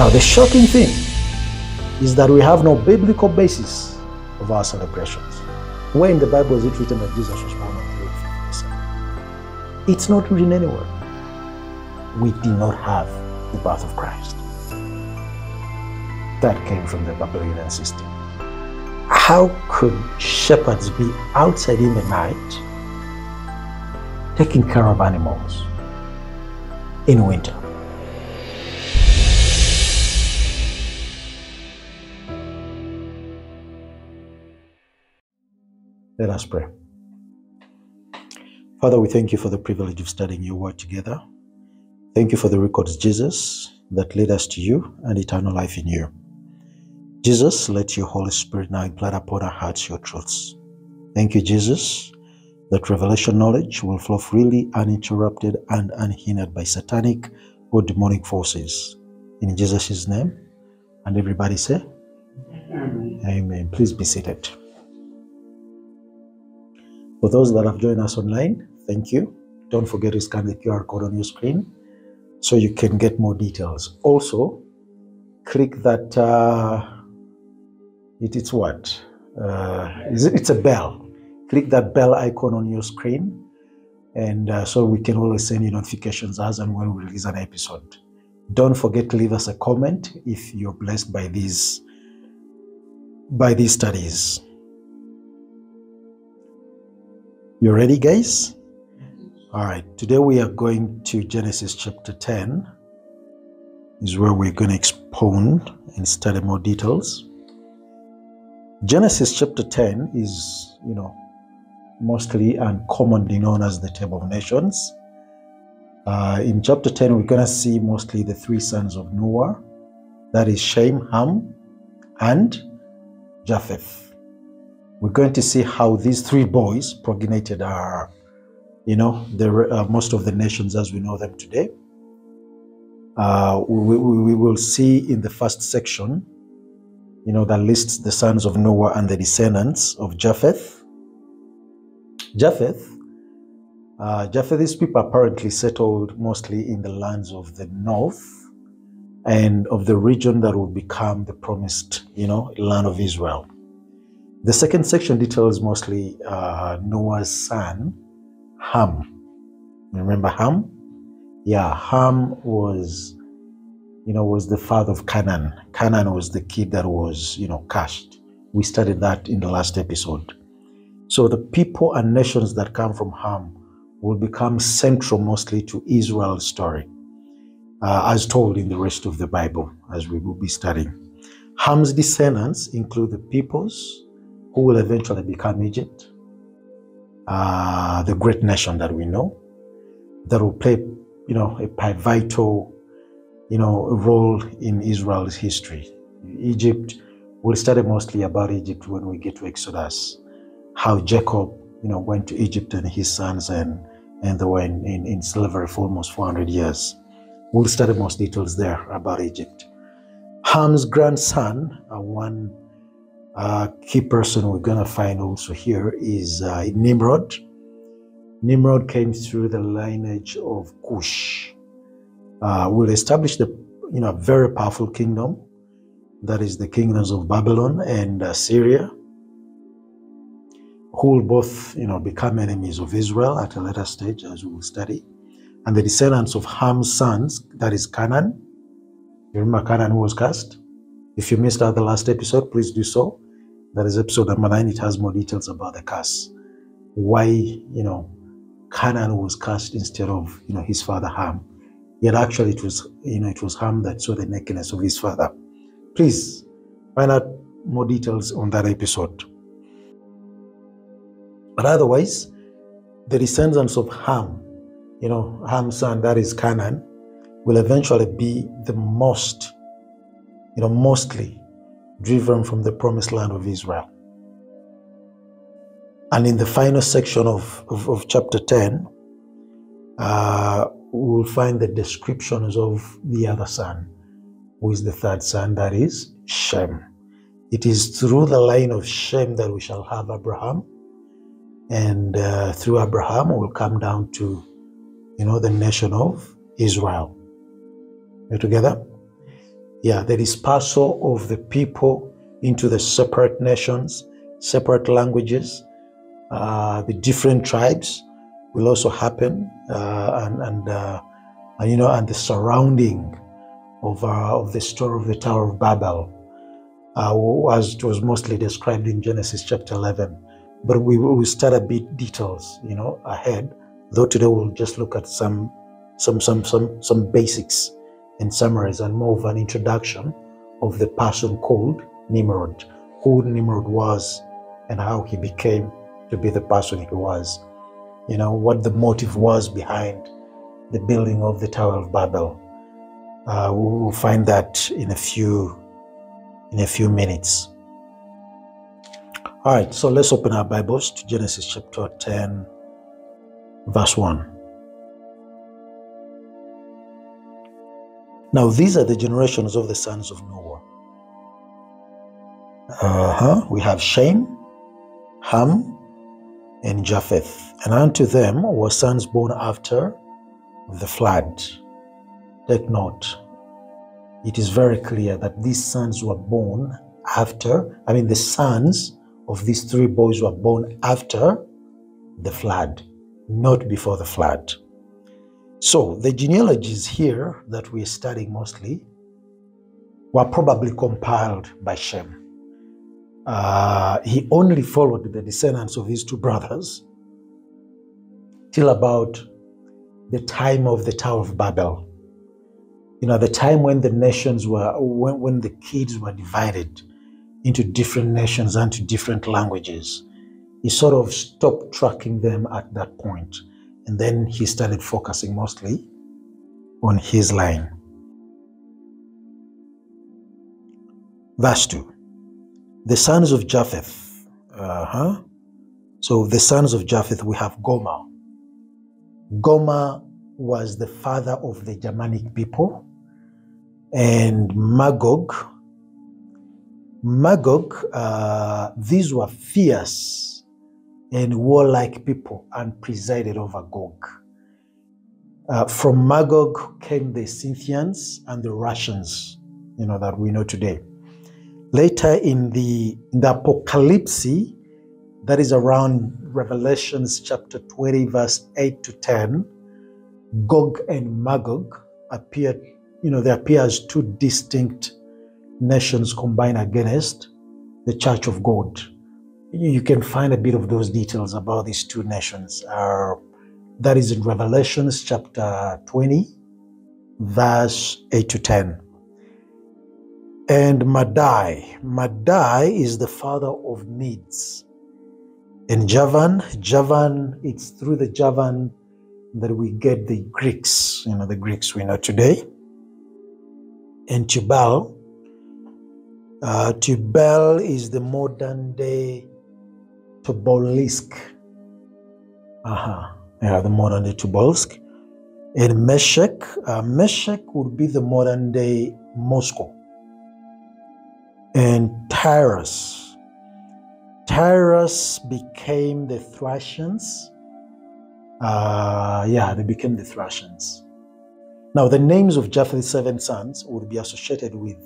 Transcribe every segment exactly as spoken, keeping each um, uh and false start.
Now, the shocking thing is that we have no biblical basis of our celebrations. Where in the Bible is it written that Jesus was born on the eighth? It's not written anywhere. We did not have the birth of Christ. That came from the Babylonian system. How could shepherds be outside in the night taking care of animals in winter? Let us pray. Father, we thank you for the privilege of studying your word together. Thank you for the records, Jesus, that lead us to you and eternal life in you. Jesus, let your Holy Spirit now implant upon our hearts your truths. Thank you, Jesus, that revelation knowledge will flow freely, uninterrupted, and unhindered by satanic or demonic forces. In Jesus' name, and everybody say, Amen. Amen. Please be seated. For those that have joined us online, thank you. Don't forget to scan the Q R code on your screen so you can get more details. Also, click that, uh, it, it's what? Uh, it's, it's a bell. Click that bell icon on your screen, and uh, so we can always send you notifications as and when we release an episode. Don't forget to leave us a comment if you're blessed by these, by these studies. You ready, guys? All right, today we are going to Genesis chapter ten, is where we're going to expound and study more details. Genesis chapter ten is, you know, mostly and commonly known as the Table of Nations. Uh, in chapter ten, we're going to see mostly the three sons of Noah, that is Shem, Ham, and Japheth. We're going to see how these three boys propagated our, you know, the, uh, most of the nations as we know them today. Uh, we, we, we will see in the first section, you know, that lists the sons of Noah and the descendants of Japheth. Japheth, uh, Japheth's people apparently settled mostly in the lands of the north and of the region that would become the promised, you know, land of Israel. The second section details mostly uh, Noah's son, Ham. Remember Ham? Yeah, Ham was, you know, was the father of Canaan. Canaan was the kid that was, you know, cast. We studied that in the last episode. So the people and nations that come from Ham will become central mostly to Israel's story, uh, as told in the rest of the Bible, as we will be studying. Ham's descendants include the peoples who will eventually become Egypt, uh, the great nation that we know, that will play, you know, a pivotal, you know, role in Israel's history. Egypt, we'll study mostly about Egypt when we get to Exodus, how Jacob, you know, went to Egypt and his sons, and, and they were in, in, in slavery for almost four hundred years. We'll study most details there about Egypt. Ham's grandson, uh, one Uh, key person we're going to find also here is uh, Nimrod. Nimrod came through the lineage of Cush. Uh, will establish the, you know, very powerful kingdom, that is the kingdoms of Babylon and Assyria, who will both, you know, become enemies of Israel at a later stage, as we will study. And the descendants of Ham's sons, that is Canaan. You remember Canaan was cast? If you missed out the last episode, please do so. That is episode number nine. It has more details about the curse. Why, you know, Canaan was cursed instead of, you know, his father Ham. Yet actually it was, you know, it was Ham that saw the nakedness of his father. Please find out more details on that episode. But otherwise, the descendants of Ham, you know, Ham's son, that is Canaan, will eventually be the most, you know, mostly driven from the promised land of Israel. And in the final section of, of, of chapter ten, uh, we'll find the descriptions of the other son, who is the third son, that is Shem. It is through the line of Shem that we shall have Abraham, and uh, through Abraham we'll come down to, you know, the nation of Israel. Are you together? Yeah, the dispersal of the people into the separate nations, separate languages, uh, the different tribes will also happen, uh, and, and, uh, and you know, and the surrounding of, uh, of the story of the Tower of Babel, uh, as it was mostly described in Genesis chapter eleven. But we will start a bit details, you know, ahead. Though today we'll just look at some, some, some, some, some basics and summaries, and more of an introduction of the person called Nimrod, who Nimrod was, and how he became to be the person he was. You know, what the motive was behind the building of the Tower of Babel. Uh, we will find that in a few, in a few minutes. All right, so let's open our Bibles to Genesis chapter ten, verse one. Now these are the generations of the sons of Noah. Uh-huh. We have Shem, Ham, and Japheth. And unto them were sons born after the flood. Take note, it is very clear that these sons were born after, I mean the sons of these three boys were born after the flood, not before the flood. So the genealogies here that we are studying mostly were probably compiled by Shem. Uh, he only followed the descendants of his two brothers till about the time of the Tower of Babel. You know, the time when the nations were, when, when the kids were divided into different nations and to different languages. He sort of stopped tracking them at that point. And then he started focusing mostly on his line. Verse two. The sons of Japheth. Uh-huh. So the sons of Japheth, we have Gomer. Gomer was the father of the Germanic people. And Magog. Magog, uh, these were fierce and warlike people, and presided over Gog. Uh, from Magog came the Scythians and the Russians, you know, that we know today. Later in the, in the Apocalypse, that is around Revelations chapter twenty, verse eight to ten, Gog and Magog appear, you know, they appear as two distinct nations combined against the Church of God. You can find a bit of those details about these two nations. Uh, that is in Revelations chapter twenty, verse eight to ten. And Madai. Madai is the father of Medes. And Javan. Javan, it's through the Javan that we get the Greeks, you know, the Greeks we know today. And Tubal. Uh, Tubal is the modern day Tobolsk, uh-huh. yeah, the modern day Tobolsk, and Meshek, uh, Meshek would be the modern day Moscow, and Tyrus, Tyrus became the Thracians, uh, yeah, they became the Thracians. Now the names of Japheth's seven sons would be associated with,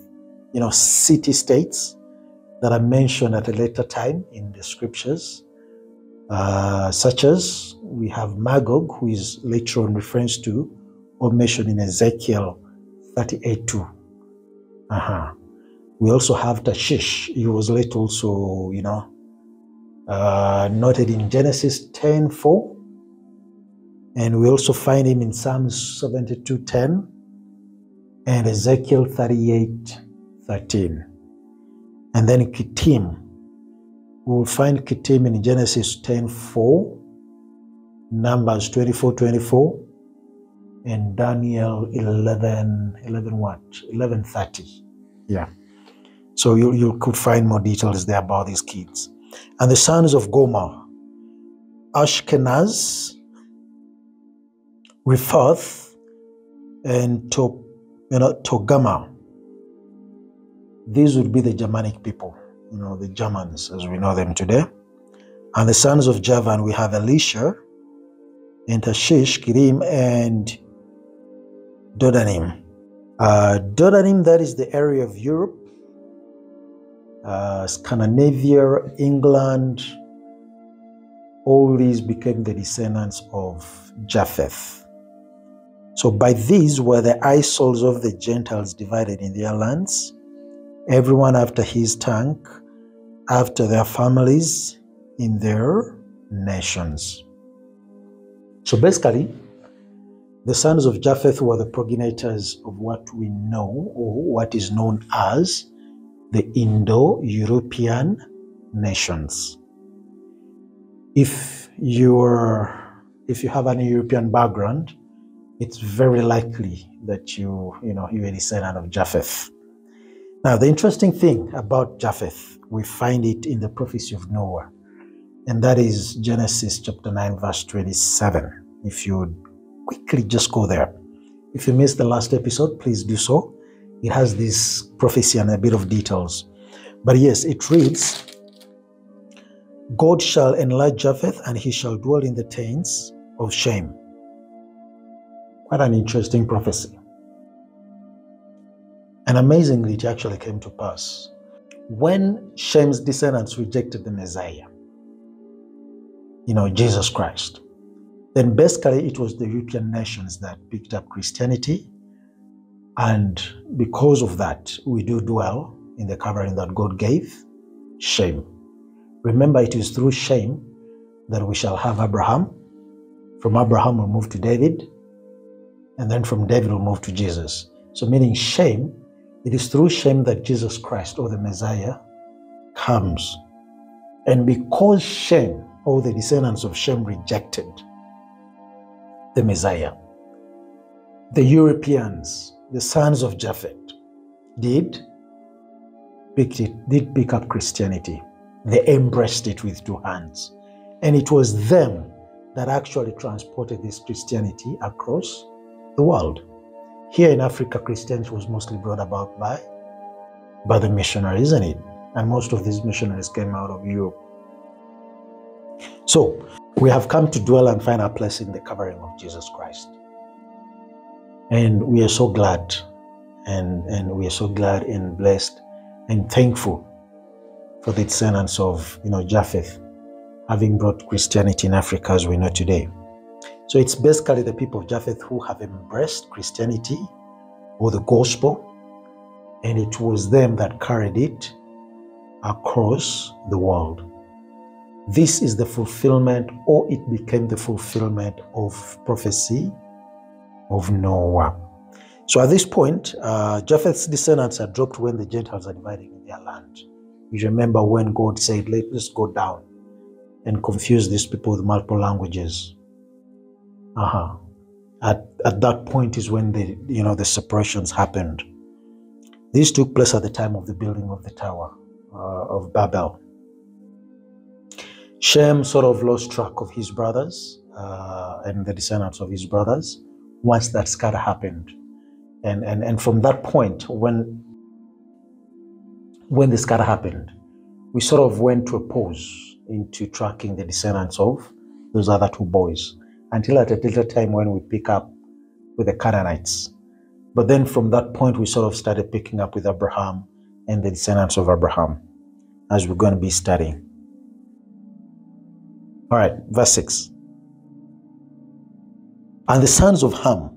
you know, city-states that are mentioned at a later time in the scriptures, uh, such as we have Magog, who is later on referred to or mentioned in Ezekiel thirty-eight two. Uh-huh. We also have Tarshish. He was later also, you know, uh, noted in Genesis ten four, and we also find him in Psalms seventy-two ten and Ezekiel thirty-eight thirteen. And then Kittim, we will find Kittim in Genesis ten four, Numbers twenty-four twenty-four, and Daniel eleven eleven what? eleven thirty. Yeah. So you, you could find more details there about these kids. And the sons of Gomer, Ashkenaz, Rephath, and to, you know, Togama. These would be the Germanic people, you know, the Germans as we know them today. And the sons of Javan, we have Elisha, and Tarshish, Kittim, and Dodanim. Uh, Dodanim, that is the area of Europe, uh, Scandinavia, England, all these became the descendants of Japheth. So by these were the eyeballs of the Gentiles divided in their lands, everyone after his tongue, after their families, in their nations. So basically, the sons of Japheth were the progenitors of what we know, or what is known as the Indo-European nations. If you're, if you have an European background, it's very likely that you, you know, you're a descendant of Japheth. Now, the interesting thing about Japheth, we find it in the prophecy of Noah, and that is Genesis chapter nine, verse twenty-seven. If you quickly just go there. If you missed the last episode, please do so. It has this prophecy and a bit of details. But yes, it reads, God shall enlarge Japheth, and he shall dwell in the tents of Shem. Quite an interesting prophecy. And amazingly, it actually came to pass. When Shem's descendants rejected the Messiah, you know, Jesus Christ, then basically it was the European nations that picked up Christianity, and because of that, we do dwell in the covering that God gave, Shem. Remember, it is through Shem that we shall have Abraham. From Abraham we'll move to David, and then from David we'll move to Jesus. So meaning Shem, it is through Shem that Jesus Christ, or the Messiah, comes. And because Shem, or the descendants of Shem, rejected the Messiah, the Europeans, the sons of Japheth, did pick, it, did pick up Christianity. They embraced it with two hands. And it was them that actually transported this Christianity across the world. Here in Africa, Christianity was mostly brought about by, by the missionaries, isn't it? And most of these missionaries came out of Europe. So, we have come to dwell and find our place in the covering of Jesus Christ. And we are so glad, and, and we are so glad and blessed and thankful for the descendants of, you know, Japheth, having brought Christianity in Africa as we know today. So it's basically the people of Japheth who have embraced Christianity, or the gospel, and it was them that carried it across the world. This is the fulfillment, or it became the fulfillment of prophecy of Noah. So at this point, uh, Japheth's descendants are dropped when the Gentiles are dividing in their land. You remember when God said, let us go down and confuse these people with multiple languages. Uh-huh. At, at that point is when the, you know, the separations happened. This took place at the time of the building of the Tower uh, of Babel. Shem sort of lost track of his brothers uh, and the descendants of his brothers once that scatter happened. And, and, and from that point, when, when the scatter happened, we sort of went to a pause into tracking the descendants of those other two boys, until at a later time when we pick up with the Canaanites. But then from that point, we sort of started picking up with Abraham and the descendants of Abraham, as we're going to be studying. All right, verse six. And the sons of Ham,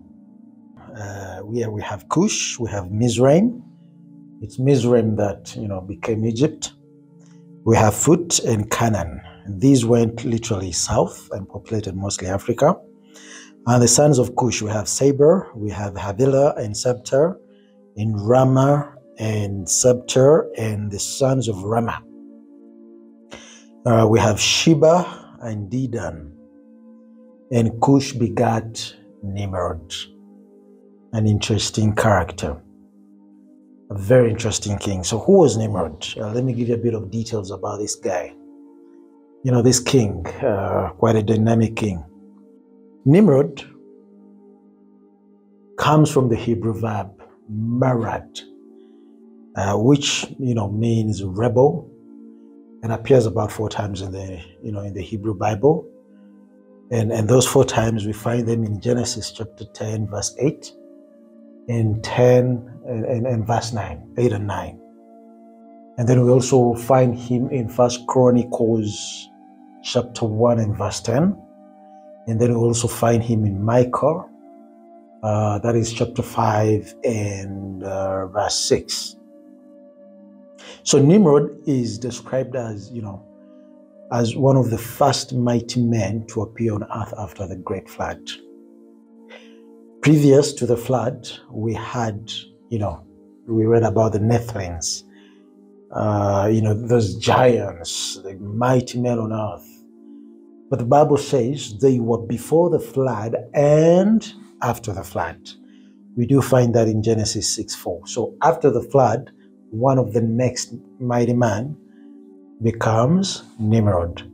uh, we, we have Cush, we have Mizraim. It's Mizraim that, you know, became Egypt. We have Phut and Canaan. These went literally south and populated mostly Africa. And the sons of Cush, we have Eber, we have Havilah and Sabter, and Ramah and Sabter, and the sons of Ramah. Uh, we have Sheba and Dedan, and Cush begat Nimrod, an interesting character, a very interesting king. So who was Nimrod? Uh, let me give you a bit of details about this guy. You know, this king, uh, quite a dynamic king. Nimrod comes from the Hebrew verb marad, uh, which, you know, means rebel, and appears about four times in the, you know, in the Hebrew Bible. And, and those four times we find them in Genesis chapter ten, verse eight, in ten and, and, and verse nine, eight and nine. And then we also find him in First Chronicles chapter one and verse ten. And then we also find him in Micah, uh, that is chapter five and uh, verse six. So Nimrod is described as, you know, as one of the first mighty men to appear on earth after the great flood. Previous to the flood, we had, you know, we read about the Nephilims, uh, you know, those giants, the mighty men on earth. But the Bible says they were before the flood and after the flood. We do find that in Genesis six four. So after the flood, one of the next mighty man becomes Nimrod.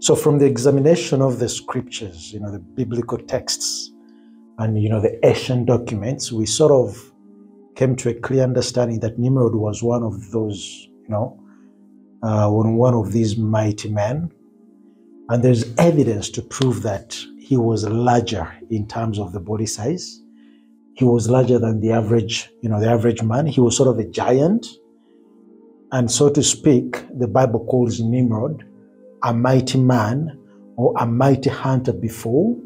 So from the examination of the scriptures, you know, the biblical texts and, you know, the ancient documents, we sort of came to a clear understanding that Nimrod was one of those, you know, uh, one of these mighty men. And there's evidence to prove that he was larger in terms of the body size. He was larger than the average, you know, the average man. He was sort of a giant. And so to speak, the Bible calls Nimrod a mighty man or a mighty hunter before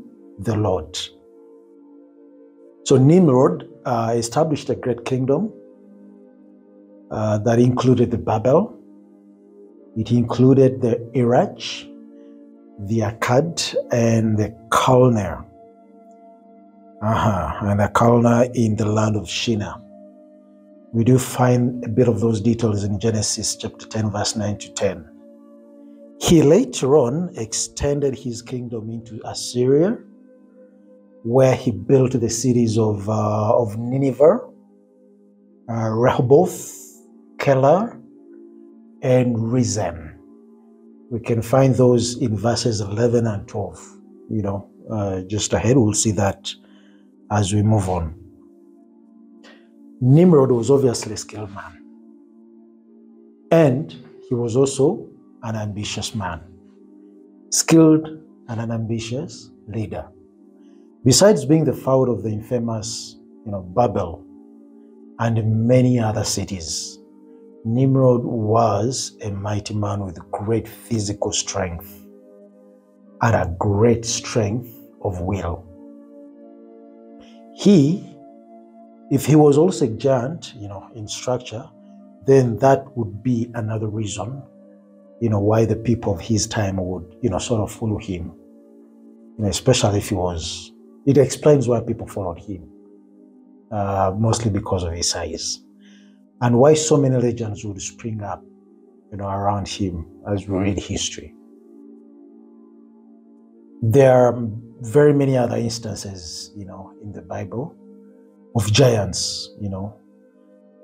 the Lord. So Nimrod uh, established a great kingdom uh, that included the Babel. It included the Irach, the Akkad, and the Kalner. Uh-huh. And the Kalner in the land of Shinar. We do find a bit of those details in Genesis chapter ten, verse nine to ten. He later on extended his kingdom into Assyria, where he built the cities of, uh, of Nineveh, uh, Rehoboth, Keilah, and Rezin. We can find those in verses eleven and twelve. You know, uh, just ahead, we'll see that as we move on. Nimrod was obviously a skilled man, and he was also an ambitious man, skilled and an ambitious leader. Besides being the founder of the infamous, you know, Babel and many other cities, Nimrod was a mighty man with great physical strength and a great strength of will. He If he was also a giant, you know, in structure, then that would be another reason, you know, why the people of his time would, you know, sort of follow him. You know, especially if he was, it explains why people followed him, uh, mostly because of his size, and why so many legends would spring up, you know, around him as we read history. There are very many other instances, you know, in the Bible of giants, you know.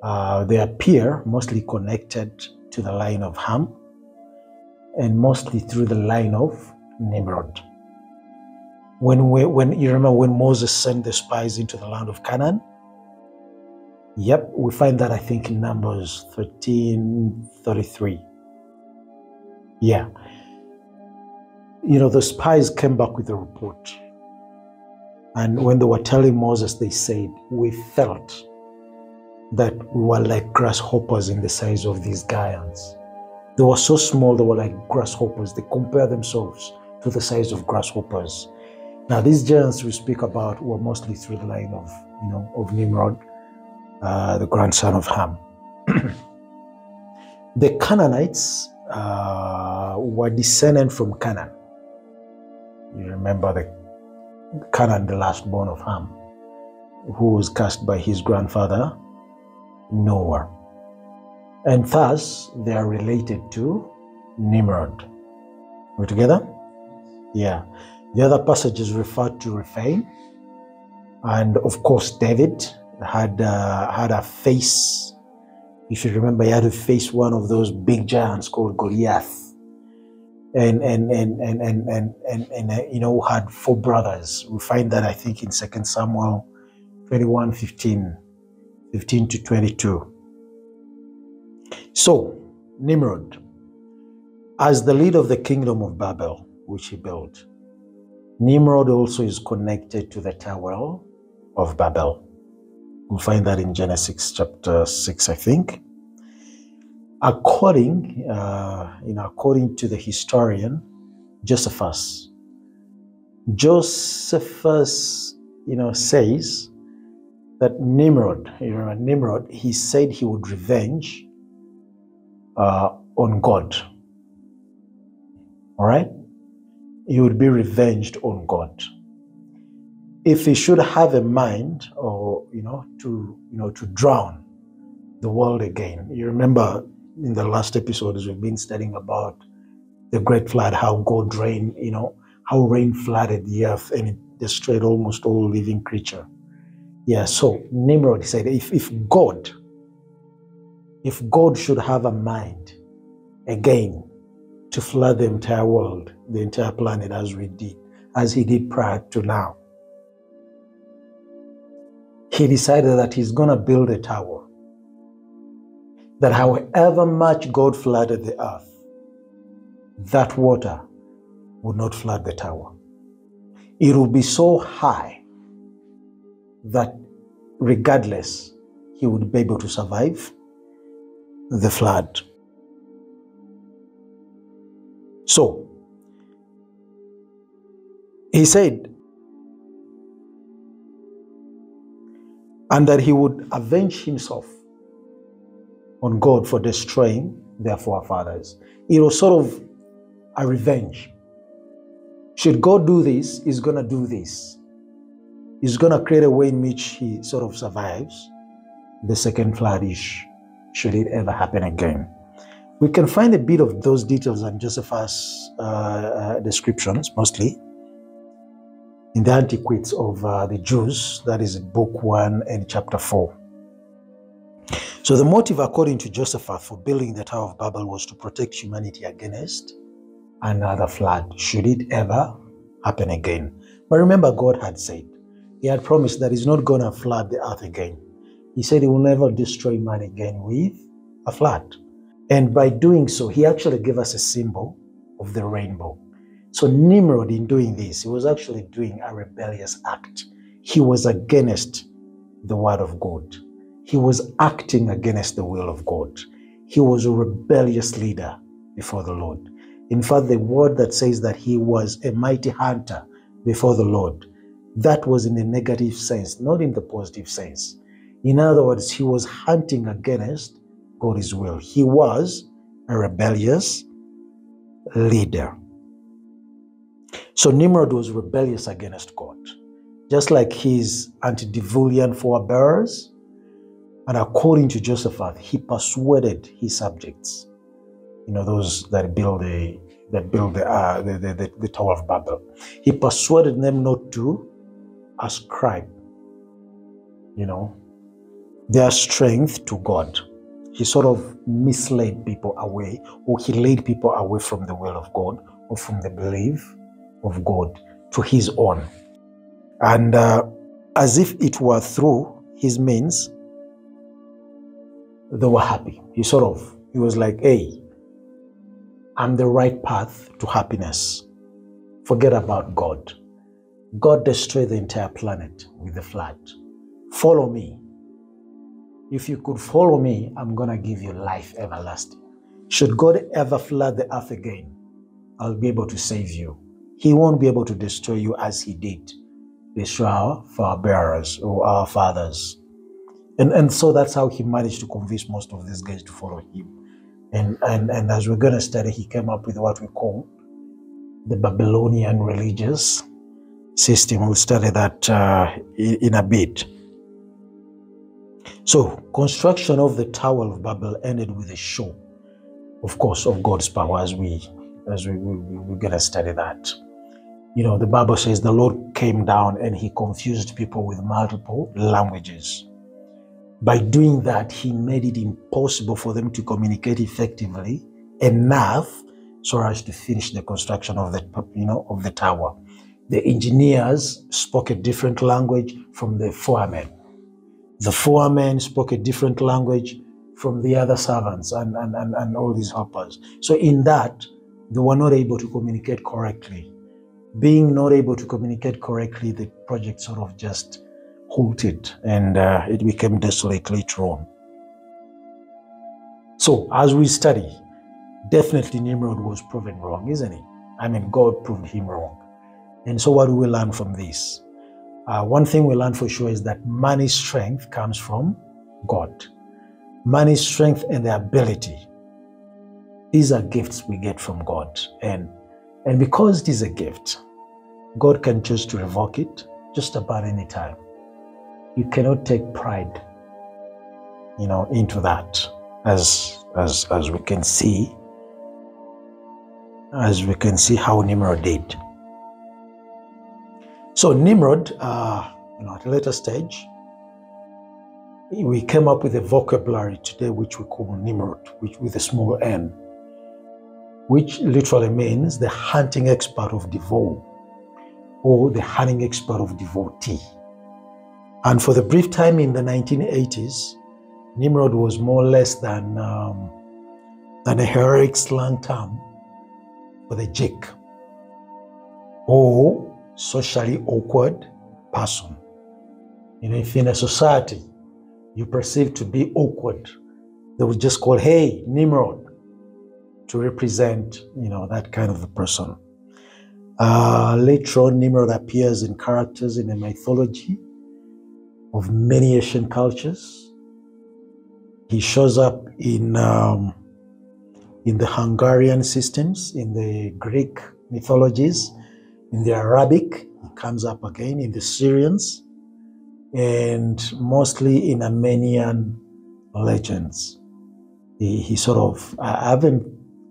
Uh, they appear mostly connected to the line of Ham and mostly through the line of Nimrod. When, we, when you remember when Moses sent the spies into the land of Canaan? Yep, we find that I think in Numbers thirteen thirty-three. Yeah. You know, the spies came back with a report. And when they were telling Moses, they said, we felt that we were like grasshoppers in the size of these giants. They were so small, they were like grasshoppers. They compare themselves to the size of grasshoppers. Now, these giants we speak about were mostly through the line of, you know, of Nimrod, uh, the grandson of Ham. The Canaanites uh, were descended from Canaan. You remember the Canaan, the last born of Ham, who was cast by his grandfather Noah, and thus they are related to Nimrod. We together? Yeah. The other passages refer to Rephaim, and of course David had uh, had a face. If you remember, he had to face one of those big giants called Goliath. And and and and and and and, and uh, you know, had four brothers. We find that I think in Second Samuel twenty-one, fifteen, fifteen to twenty-two. So Nimrod, as the leader of the kingdom of Babel, which he built, Nimrod also is connected to the Tower of Babel, We'll find that in Genesis chapter six, I think. According, uh, you know, according to the historian Josephus, Josephus, you know, says that Nimrod, you remember Nimrod, he said he would revenge uh, on God. All right, he would be revenged on God. If he should have a mind, or you know, to you know, to drown the world again. You remember in the last episodes we've been studying about the Great Flood, how God rain, you know, how rain flooded the earth and it destroyed almost all living creature. Yeah, so Nimrod said, if, if God, if God should have a mind again to flood the entire world, the entire planet as we did, as he did prior to now, he decided that he's gonna build a tower, that however much God flooded the earth, that water would not flood the tower. It will be so high that regardless, he would be able to survive the flood. So, he said, and that he would avenge himself on God for destroying their forefathers. It was sort of a revenge. Should God do this, he's going to do this. He's going to create a way in which he sort of survives the second flood-ish, should it ever happen again. We can find a bit of those details in Josephus' uh, uh, descriptions, mostly in the Antiquities of uh, the Jews, that is book one and chapter four. So the motive, according to Josephus, for building the Tower of Babel was to protect humanity against another flood, should it ever happen again. But remember, God had said, he had promised that he's not going to flood the earth again. He said he will never destroy man again with a flood. And by doing so, he actually gave us a symbol of the rainbow. So Nimrod, in doing this, he was actually doing a rebellious act. He was against the word of God. He was acting against the will of God. He was a rebellious leader before the Lord. In fact, the word that says that he was a mighty hunter before the Lord, that was in a negative sense, not in the positive sense. In other words, he was hunting against God's will. He was a rebellious leader. So Nimrod was rebellious against God, just like his antediluvian forebears. And according to Josaphat, he persuaded his subjects, you know, those that build a, that build the, uh, the, the, the, the Tower of Babel. He persuaded them not to ascribe, you know, their strength to God. He sort of misled people away, or he led people away from the will of God or from the belief of God to his own. And uh, as if it were through his means, they were happy. He sort of, he was like, hey, I'm the right path to happiness. Forget about God. God destroyed the entire planet with the flood. Follow me. If you could follow me, I'm gonna give you life everlasting. Should God ever flood the earth again, I'll be able to save you. He won't be able to destroy you as he did destroy our forebearers or our fathers. And, and so that's how he managed to convince most of these guys to follow him. And, and, and as we're going to study, he came up with what we call the Babylonian religious system. We'll study that uh, in, in a bit. So construction of the Tower of Babel ended with a show, of course, of God's power, as we as we, we, we're going to study that. You know, the Bible says the Lord came down and he confused people with multiple languages. By doing that, he made it impossible for them to communicate effectively enough so as to finish the construction of the, you know, of the tower. The engineers spoke a different language from the foremen. The foremen spoke a different language from the other servants and, and, and, and all these helpers. So in that, they were not able to communicate correctly. Being not able to communicate correctly, the project sort of just halted, and uh, it became desolate later on. So as we study, definitely Nimrod was proven wrong, isn't he? I mean, God proved him wrong. And so what do we learn from this? Uh, one thing we learn for sure is that man's strength comes from God. Man's strength and the ability, these are gifts we get from God. And, and because it is a gift, God can choose to revoke it just about any time. You cannot take pride, you know, into that, as, as, as we can see, as we can see how Nimrod did. So Nimrod, uh, you know, at a later stage, we came up with a vocabulary today which we call Nimrod, which with a small n, which literally means the hunting expert of devil, or the hunting expert of devotee. And for the brief time in the nineteen eighties, Nimrod was more or less than, um, than a heroic slang term for the jerk, or socially awkward person. You know, if in a society you perceive to be awkward, they would just call, hey, Nimrod, to represent, you know, that kind of a person. Uh, later on, Nimrod appears in characters in the mythology of many Asian cultures. He shows up in, um, in the Hungarian systems, in the Greek mythologies, in the Arabic, he comes up again, in the Syrians, and mostly in Armenian legends. He, he sort of, I haven't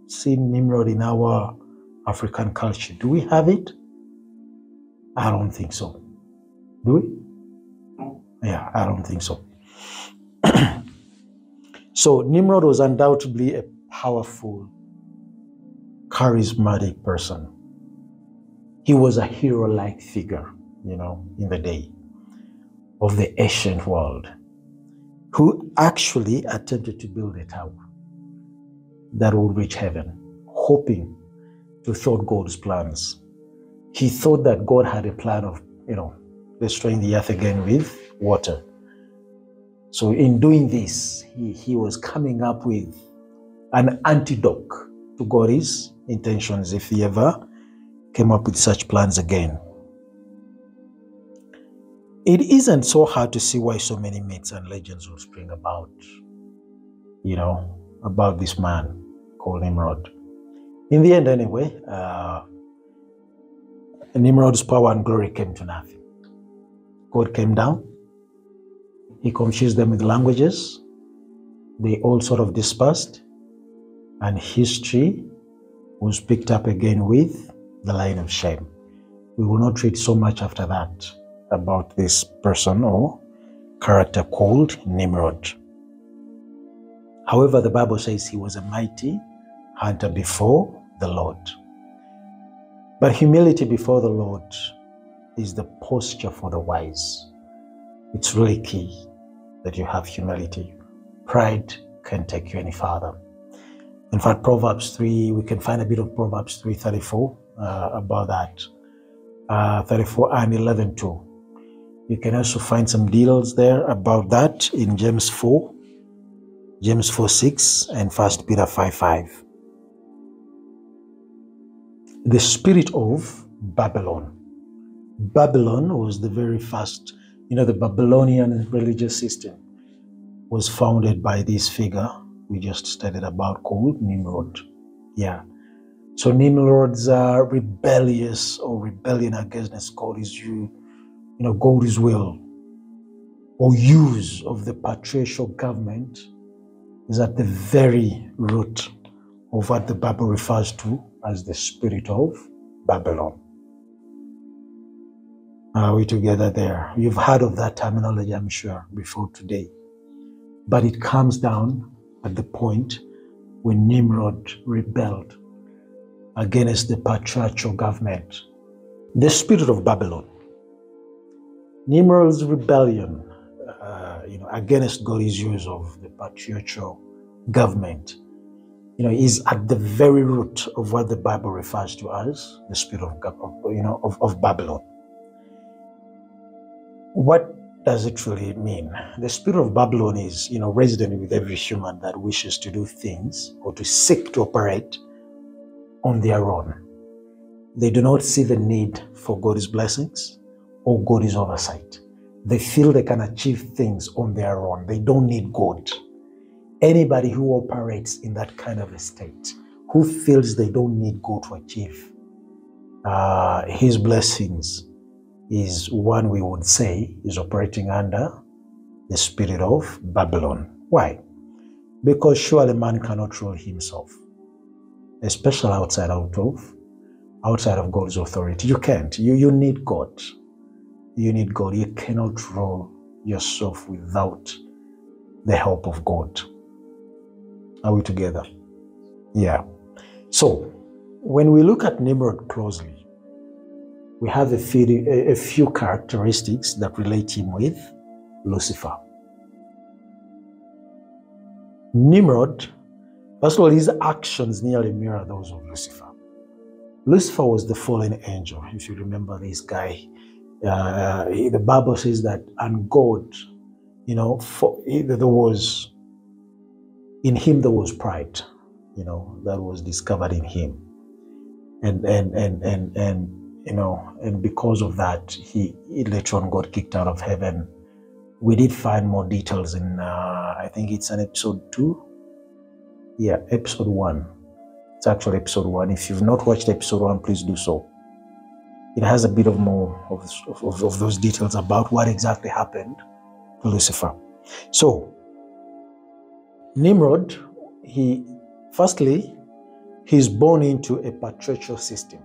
seen Nimrod in our African culture. Do we have it? I don't think so. Do we? Yeah, I don't think so. So Nimrod was undoubtedly a powerful, charismatic person. He was a hero-like figure, you know, in the day of the ancient world, who actually attempted to build a tower that would reach heaven, hoping to thwart God's plans. He thought that God had a plan of, you know, destroying the earth again with water. So in doing this, he, he was coming up with an antidote to God's intentions if he ever came up with such plans again. It isn't so hard to see why so many myths and legends would spring about, you know, about this man called Nimrod. In the end, anyway, uh, Nimrod's power and glory came to nothing. God came down. He confused them with languages. They all sort of dispersed. And history was picked up again with the line of Shem. We will not read so much after that about this person or character called Nimrod. However, the Bible says he was a mighty hunter before the Lord. But humility before the Lord is the posture for the wise. It's really key that you have humility. Pride can't take you any farther. In fact, Proverbs three, we can find a bit of Proverbs three thirty-four. Uh, about that, uh, thirty-four and eleven too. You can also find some deals there about that in James four, James four six, and First Peter five five. The spirit of Babylon. Babylon was the very first, you know, the Babylonian religious system was founded by this figure we just studied about called Nimrod. Yeah. So Nimrod's uh, rebellious or rebellion against God's, you know, God's will or use of the patriarchal government is at the very root of what the Bible refers to as the spirit of Babylon. Are we together there? You've heard of that terminology, I'm sure, before today. But it comes down at the point when Nimrod rebelled against the patriarchal government, the spirit of Babylon. Nimrod's rebellion, uh, you know, against God's use of the patriarchal government, you know, is at the very root of what the Bible refers to as the spirit of, you know, of, of Babylon. What does it really mean? The spirit of Babylon is, you know, resident with every human that wishes to do things or to seek to operate on their own. They do not see the need for God's blessings or God's oversight. They feel they can achieve things on their own. They don't need God. Anybody who operates in that kind of a state, who feels they don't need God to achieve uh, his blessings, is one we would say is operating under the spirit of Babylon. Why? Because surely man cannot rule himself, especially outside out of outside of God's authority. You can't. You you need God. You need God. You cannot rule yourself without the help of God. Are we together? Yeah. So, when we look at Nimrod closely, we have a few, a few characteristics that relate him with Lucifer. Nimrod, first of all, his actions nearly mirror those of Lucifer. Lucifer was the fallen angel. If you remember this guy, uh, the Bible says that, and God, you know, for, there was, in him there was pride, you know, that was discovered in him. And, and, and, and, and you know, and because of that, he, he later on got kicked out of heaven. We did find more details in, uh, I think it's an episode two. Yeah, episode one. It's actually episode one. If you've not watched episode one, please do so. It has a bit of more of, of, of those details about what exactly happened to Lucifer. So, Nimrod, he, firstly, he's born into a patriarchal system,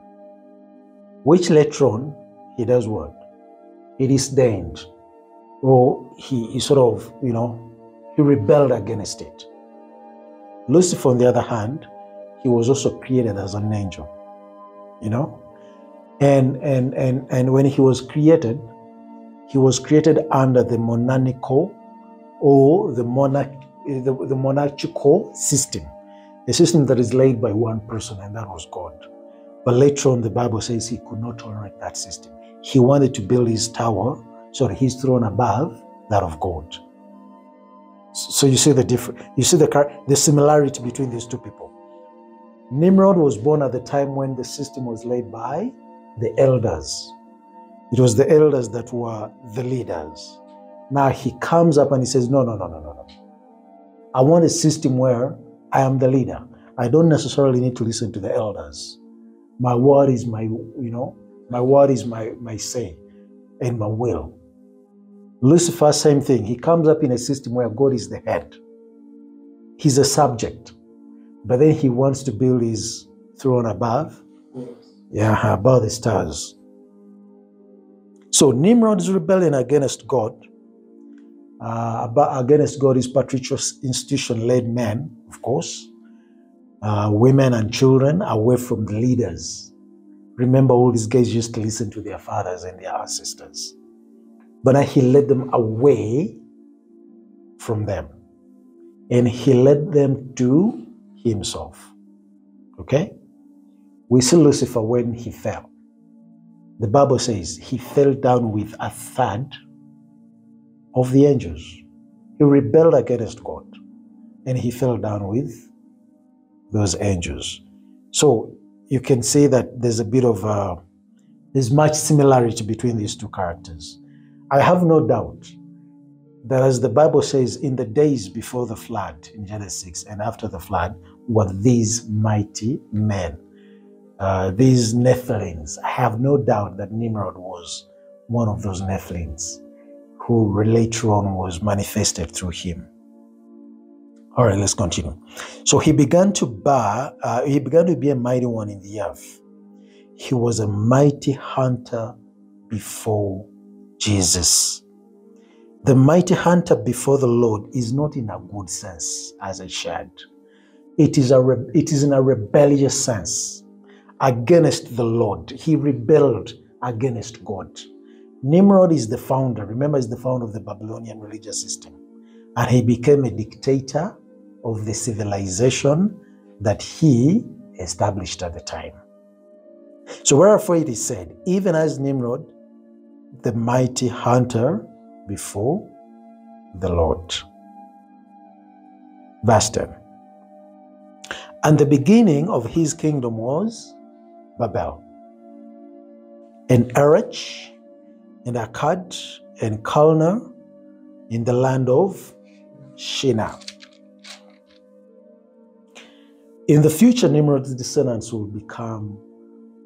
which later on, he does what? He disdained, or he, he sort of, you know, he rebelled against it. Lucifer, on the other hand, he was also created as an angel, you know, and and and and when he was created, he was created under the monarchical or the monarch the, the monarchical system, a system that is laid by one person, and that was God. But later on, the Bible says he could not tolerate that system. He wanted to build his tower, sorry, his throne above that of God. So you see the difference. You see the the similarity between these two people. Nimrod was born at the time when the system was laid by the elders. It was the elders that were the leaders. Now he comes up and he says, no, no, no, no, no, no. I want a system where I am the leader. I don't necessarily need to listen to the elders. My word is my, you know, my word is my, my say and my will. Lucifer, same thing. He comes up in a system where God is the head. He's a subject. But then he wants to build his throne above, yes. yeah, above the stars. So Nimrod's rebellion against God, uh, against God's patriarchal institution led men, of course, uh, women and children away from the leaders. Remember, all these guys used to listen to their fathers and their ancestors. But now he led them away from them. And he led them to himself. Okay? We see Lucifer when he fell. The Bible says he fell down with a third of the angels. He rebelled against God and he fell down with those angels. So you can see that there's a bit of uh, there's much similarity between these two characters. I have no doubt that, as the Bible says, in the days before the flood, in Genesis six, and after the flood, were these mighty men, uh, these Nephilims. I have no doubt that Nimrod was one of those Nephilims who later on was manifested through him. All right, let's continue. So he began to bar, uh, he began to be a mighty one in the earth. He was a mighty hunter before Jesus. The mighty hunter before the Lord is not in a good sense, as I shared. It is, a re it is in a rebellious sense against the Lord. He rebelled against God. Nimrod is the founder. Remember, he's the founder of the Babylonian religious system. And he became a dictator of the civilization that he established at the time. So wherefore it is said, even as Nimrod, the mighty hunter before the Lord. Verse ten. And the beginning of his kingdom was Babel, and Erech, and Akkad, and Calneh, in the land of Shinar. In the future, Nimrod's descendants will become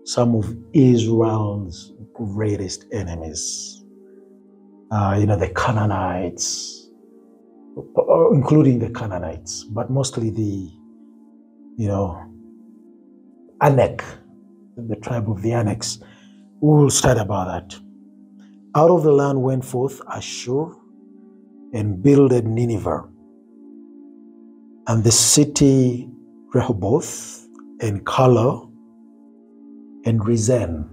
some of Israel's greatest enemies. Uh, you know, the Canaanites, including the Canaanites, but mostly the, you know, Anak, the tribe of the Anaks. We will study about that. Out of the land went forth Ashur, and builded Nineveh, and the city Rehoboth, and Calah, and Rezin.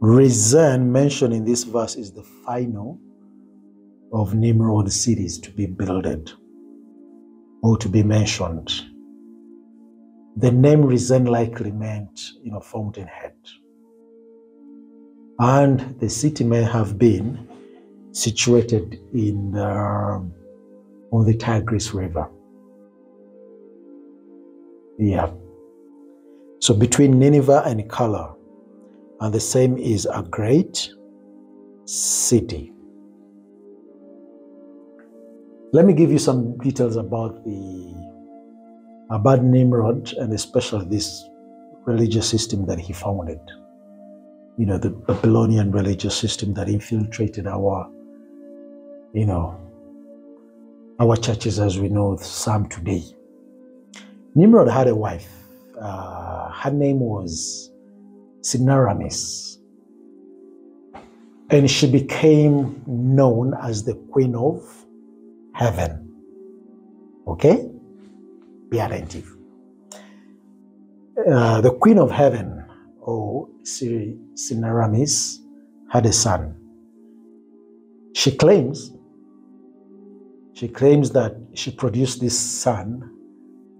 Rezin mentioned in this verse is the final of Nimrod's cities to be builded or to be mentioned. The name Rezin likely meant, you know, fountainhead. And the city may have been situated in the, on the Tigris River. Yeah. So between Nineveh and Calah, and the same is a great city. Let me give you some details about the about Nimrod, and especially this religious system that he founded. You know, the Babylonian religious system that infiltrated our, you know, our churches as we know some today. Nimrod had a wife. Uh, her name was Semiramis, and she became known as the Queen of Heaven. Okay? Be attentive. Uh, the Queen of Heaven, or Semiramis, had a son. She claims, she claims that she produced this son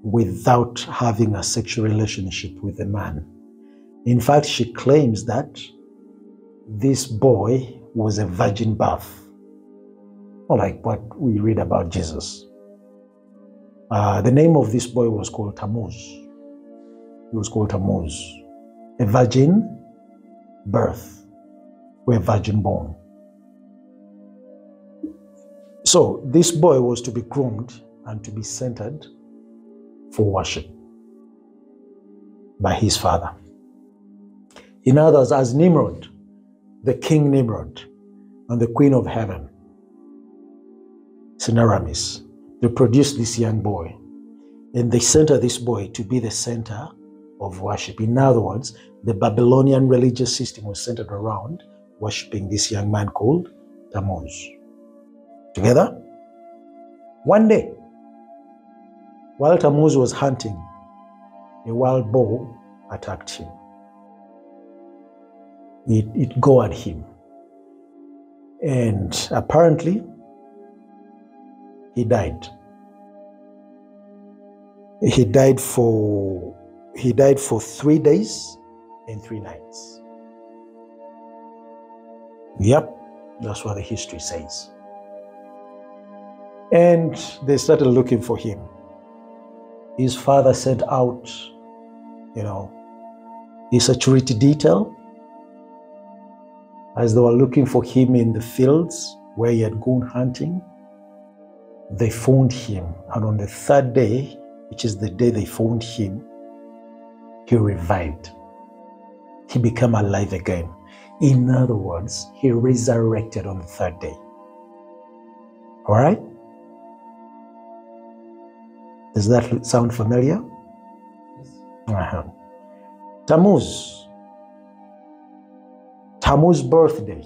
without having a sexual relationship with a man. In fact, she claims that this boy was a virgin birth, or like what we read about Jesus. Uh, the name of this boy was called Tammuz. He was called Tammuz, a virgin birth, or a virgin born. So this boy was to be groomed and to be centered for worship by his father. In others, as Nimrod, the king Nimrod, and the Queen of Heaven, Semiramis, they produced this young boy, and they center this boy to be the center of worship. In other words, the Babylonian religious system was centered around worshiping this young man called Tammuz. Together? One day, while Tammuz was hunting, a wild boar attacked him. It, it gored him. And apparently, he died. He died for, he died for three days and three nights. Yep, that's what the history says. And they started looking for him. His father sent out, you know, his security detail as they were looking for him in the fields where he had gone hunting. They found him, and on the third day, which is the day they found him, he revived. He became alive again. In other words, he resurrected on the third day. All right? Does that sound familiar? Yes. Uh-huh. Tammuz. Tammuz's birthday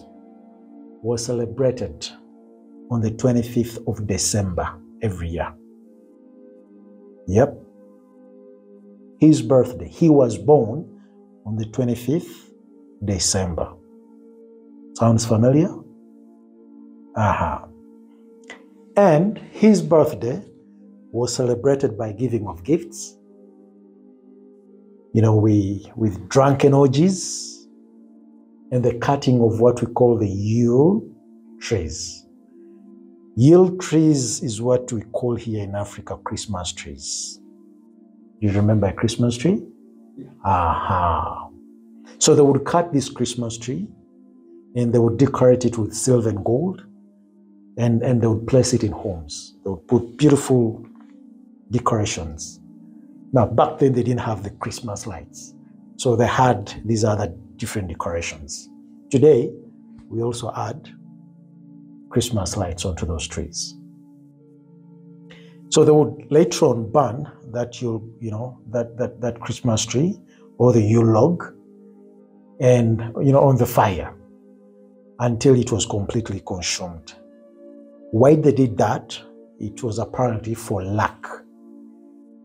was celebrated on the twenty-fifth of December every year. Yep. His birthday. He was born on the twenty-fifth of December. Sounds familiar? Uh-huh. And his birthday was celebrated by giving of gifts. You know, we with drunken orgies and the cutting of what we call the Yule trees. Yield trees is what we call here in Africa Christmas trees. You remember a Christmas tree? Yeah. Aha. So they would cut this Christmas tree and they would decorate it with silver and gold, and, and they would place it in homes. They would put beautiful decorations. Now, back then they didn't have the Christmas lights, so they had these other different decorations. Today, we also add Christmas lights onto those trees. So they would later on burn that you you know that that that Christmas tree or the Yule log, and you know on the fire until it was completely consumed. Why they did that? It was apparently for luck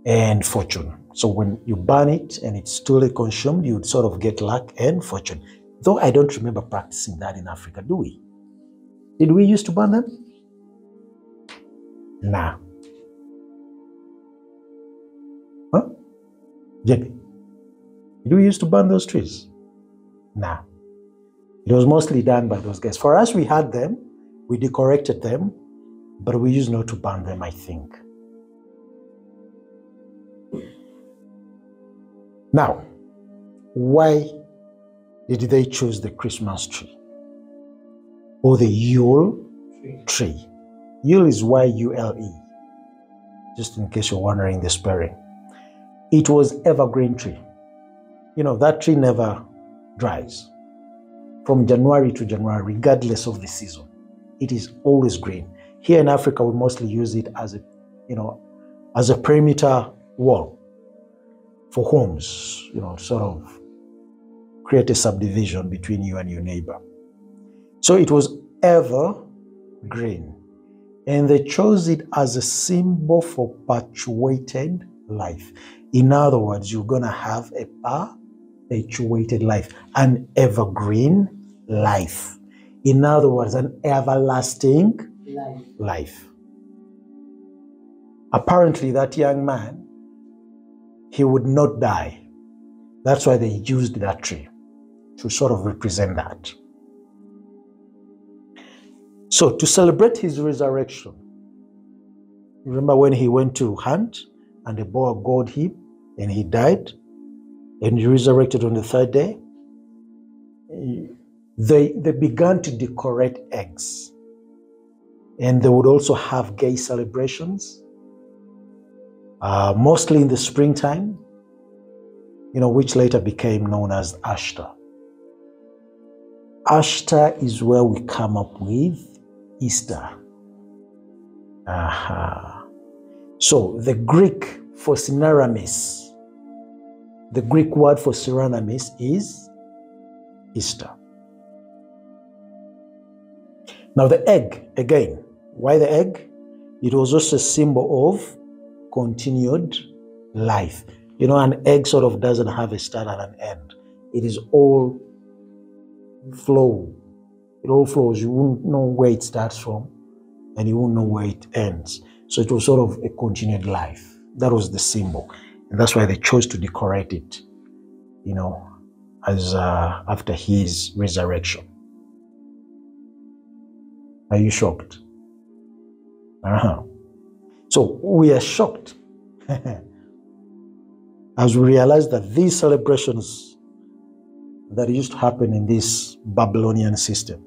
and fortune. So when you burn it and it's totally consumed, you would sort of get luck and fortune. Though I don't remember practicing that in Africa, do we? Did we used to burn them? Nah. Huh? J P, did we used to burn those trees? Nah. It was mostly done by those guys. For us, we had them, we decorated them, but we used not to burn them, I think. Now, why did they choose the Christmas tree or the Yule tree? Yule is Y U L E, just in case you're wondering the spelling. It was evergreen tree. You know, that tree never dries. From January to January, regardless of the season, it is always green. Here in Africa, we mostly use it as a, you know, as a perimeter wall for homes, you know, sort of create a subdivision between you and your neighbor. So it was evergreen, and they chose it as a symbol for perpetuated life. In other words, you're gonna have a perpetuated life, an evergreen life. In other words, an everlasting life. life. Apparently, that young man, he would not die. That's why they used that tree to sort of represent that. So to celebrate his resurrection, remember when he went to hunt and the boar gored him and he died and he resurrected on the third day? They, they began to decorate eggs, and they would also have gay celebrations. Uh, mostly in the springtime, you know, which later became known as Ashtar. Ashtar is where we come up with Easter. Aha. So the Greek for Semiramis, the Greek word for Semiramis is Easter. Now the egg, again, why the egg? It was also a symbol of continued life. You know, an egg sort of doesn't have a start and an end. It is all flow. It all flows. You won't know where it starts from and you won't know where it ends. So it was sort of a continued life. That was the symbol. And that's why they chose to decorate it, you know, as uh, after his resurrection. Are you shocked? Uh-huh. So we are shocked as we realize that these celebrations that used to happen in this Babylonian system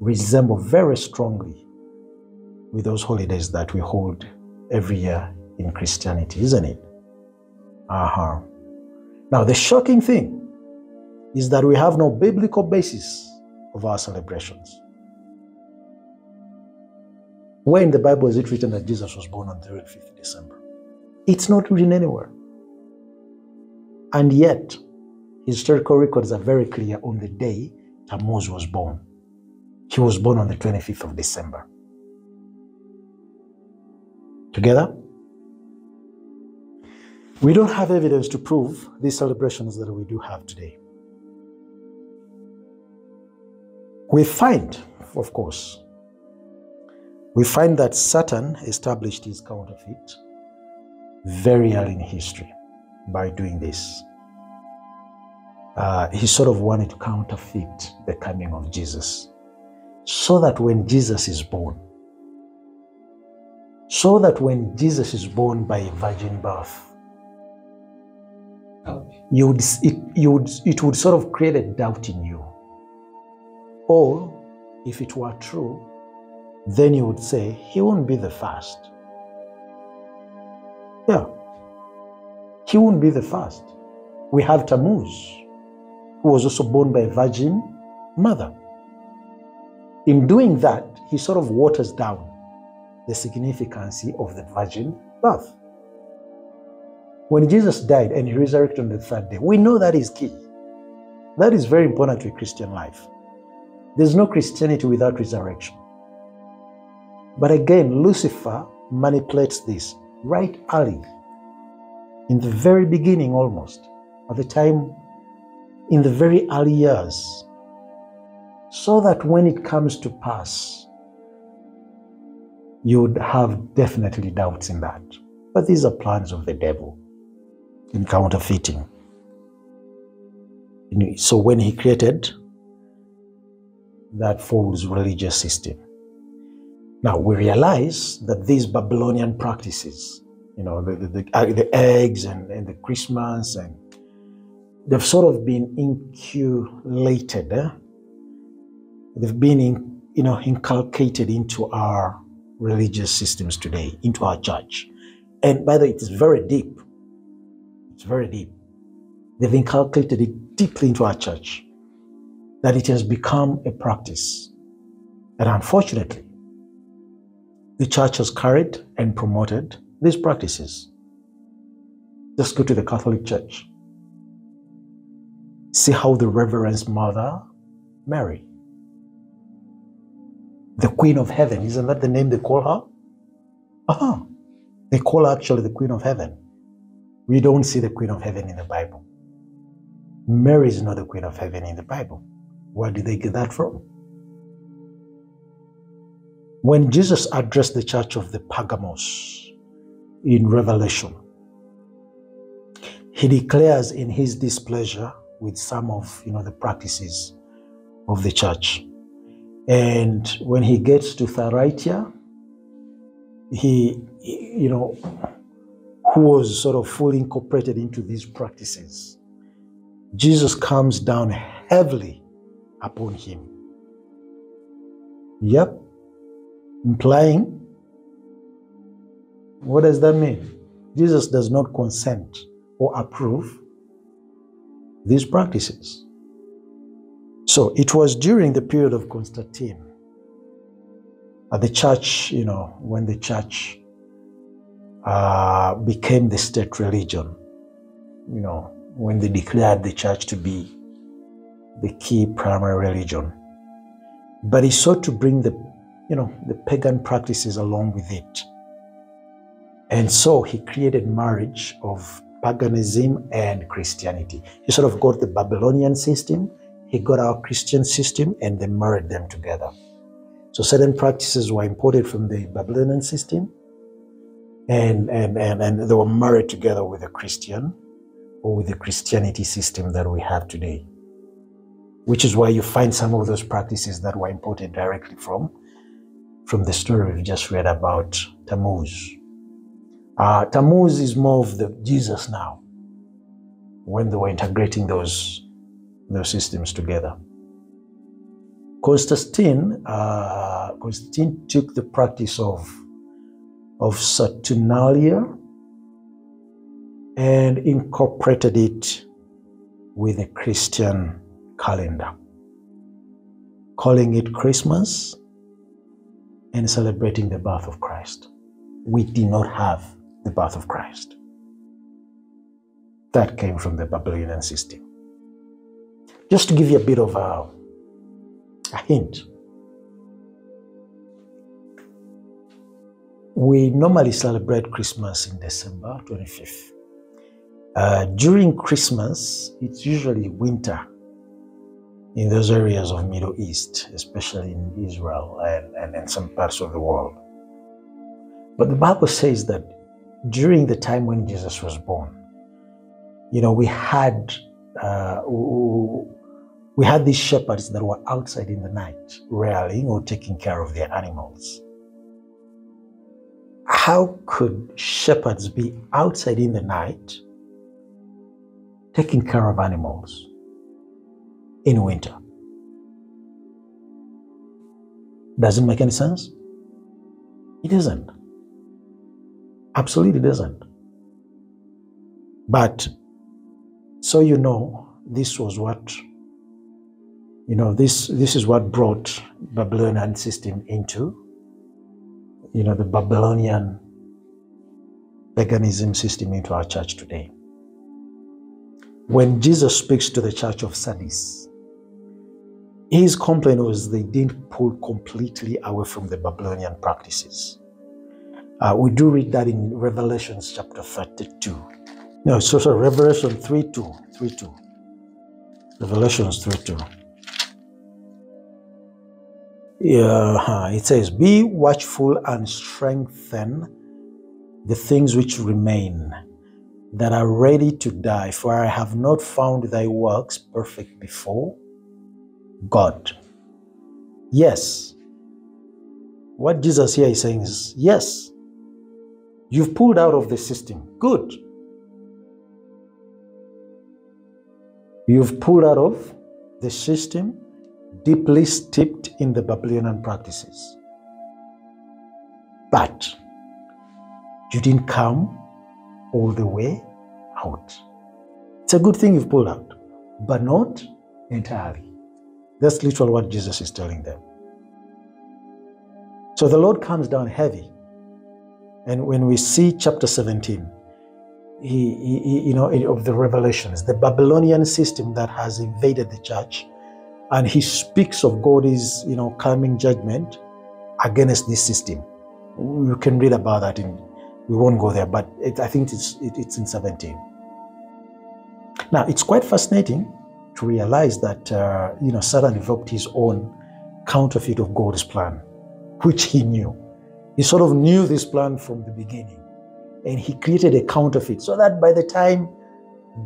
resemble very strongly with those holidays that we hold every year in Christianity, isn't it? Uh-huh. Now, the shocking thing is that we have no biblical basis of our celebrations. Where in the Bible is it written that Jesus was born on the fifth of December? It's not written anywhere. And yet, historical records are very clear on the day Tammuz was born. He was born on the twenty-fifth of December. Together? We don't have evidence to prove these celebrations that we do have today. We find, of course, We find that Satan established his counterfeit very early in history by doing this. Uh, he sort of wanted to counterfeit the coming of Jesus. so that when Jesus is born, so that when Jesus is born by a virgin birth, you would, it, you would, it would sort of create a doubt in you. Or, if it were true, then you would say, he won't be the first. Yeah. He won't be the first. We have Tammuz, who was also born by a virgin mother. In doing that, he sort of waters down the significance of the virgin birth. When Jesus died and he resurrected on the third day, we know that is key. That is very important to a Christian life. There's no Christianity without resurrection. But again, Lucifer manipulates this right early, in the very beginning almost, at the time, in the very early years, so that when it comes to pass, you would have definitely doubts in that. But these are plans of the devil in counterfeiting. So when he created that false religious system, now we realize that these Babylonian practices, you know, the, the, the, the eggs and, and the Christmas, and they've sort of been inculcated, eh? They've been, in, you know, inculcated into our religious systems today, into our church. And by the way, it is very deep. It's very deep. They've inculcated it deeply into our church, that it has become a practice. And unfortunately, the church has carried and promoted these practices. Just go to the Catholic Church. See how the Reverend Mother Mary, the Queen of Heaven, isn't that the name they call her? Ah, they call her actually the Queen of Heaven. We don't see the Queen of Heaven in the Bible. Mary is not the Queen of Heaven in the Bible. Where did they get that from? When Jesus addressed the church of the Pergamos in Revelation, he declares in his displeasure with some of, you know, the practices of the church. And when he gets to Thyatira, he, you know, who was sort of fully incorporated into these practices, Jesus comes down heavily upon him. Yep, implying, what does that mean? Jesus does not consent or approve these practices. So it was during the period of Constantine that the church, you know, when the church uh, became the state religion, you know, when they declared the church to be the key primary religion. But he sought to bring the, you know, the pagan practices along with it. And so he created marriage of paganism and Christianity. He sort of got the Babylonian system, he got our Christian system, and they married them together. So certain practices were imported from the Babylonian system, and, and, and, and they were married together with the Christian, or with the Christianity system that we have today. Which is why you find some of those practices that were imported directly from, from the story we've just read about Tammuz. Uh, Tammuz is more of the Jesus now, when they were integrating those, those systems together. Constantine, uh, Constantine took the practice of, of Saturnalia and incorporated it with a Christian calendar, calling it Christmas and celebrating the birth of Christ. We did not have the birth of Christ. That came from the Babylonian system. Just to give you a bit of a, a hint, we normally celebrate Christmas in December twenty-fifth. Uh, during Christmas, it's usually winter in those areas of Middle East, especially in Israel and, and, and some parts of the world. But the Bible says that during the time when Jesus was born, you know, we had, uh, We had these shepherds that were outside in the night, railing or taking care of their animals. How could shepherds be outside in the night taking care of animals in winter? Does it make any sense? It doesn't. Absolutely doesn't. But so you know, this was what, you know, this, this is what brought Babylonian system into, you know, the Babylonian paganism system into our church today. When Jesus speaks to the church of Sardis, his complaint was they didn't pull completely away from the Babylonian practices. Uh, we do read that in Revelation chapter thirty-two. No, so sorry, Revelation three two. three two. Revelations three two. Yeah, it says, be watchful and strengthen the things which remain that are ready to die, for I have not found thy works perfect before God. Yes. What Jesus here is saying is, yes, you've pulled out of the system. Good. You've pulled out of the system, deeply steeped in the Babylonian practices. But you didn't come all the way out. It's a good thing you've pulled out, but not entirely. That's literally what Jesus is telling them. So the Lord comes down heavy. And when we see chapter seventeen, he, he, you know, of the Revelations, the Babylonian system that has invaded the church, and he speaks of God's, you know, coming judgment against this system. You can read about that in, we won't go there, but it, I think it's, it, it's in seventeen. Now, it's quite fascinating to realize that, uh, you know, Satan developed his own counterfeit of God's plan, which he knew. He sort of knew this plan from the beginning, and he created a counterfeit so that by the time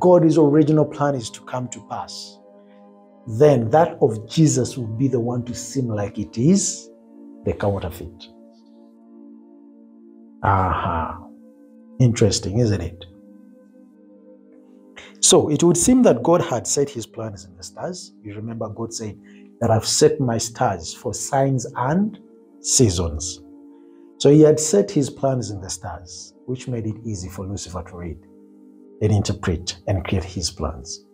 God's original plan is to come to pass, then that of Jesus would be the one to seem like it is the counterfeit. Aha. Interesting, isn't it? So it would seem that God had set his plans in the stars. You remember God said that I've set my stars for signs and seasons. So he had set his plans in the stars, which made it easy for Lucifer to read and interpret and create his plans.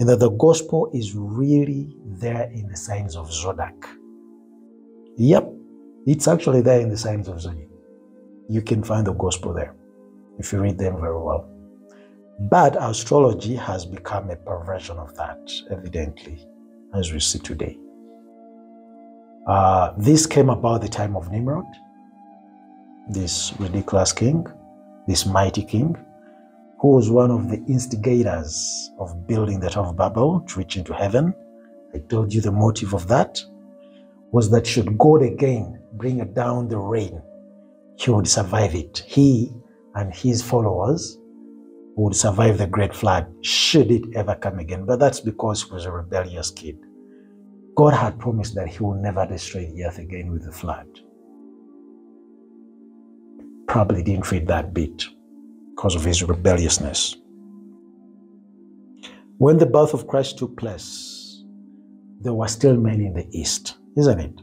And that the gospel is really there in the signs of Zodiac. Yep, it's actually there in the signs of Zodiac. You can find the gospel there if you read them very well. But astrology has become a perversion of that, evidently, as we see today. Uh, this came about the time of Nimrod, this ridiculous king, this mighty king, who was one of the instigators of building the Tower of Babel to reach into heaven. I told you the motive of that was that should God again bring down the rain, he would survive it. He and his followers would survive the great flood, should it ever come again. But that's because he was a rebellious kid. God had promised that he will never destroy the earth again with the flood. Probably didn't read that bit, because of his rebelliousness. When the birth of Christ took place, there were still men in the east, isn't it?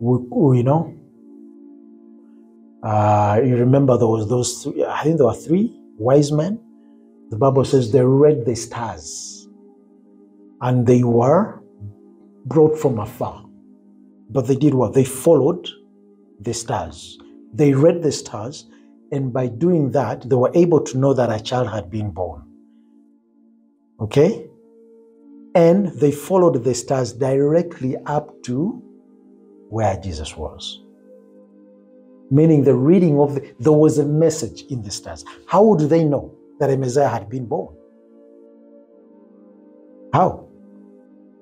We, we, you know, uh, you remember there was those three, I think there were three wise men. The Bible says they read the stars and they were brought from afar. But they did what? They followed the stars. They read the stars. And by doing that, they were able to know that a child had been born. Okay? And they followed the stars directly up to where Jesus was. Meaning the reading of the, there was a message in the stars. How would they know that a Messiah had been born? How?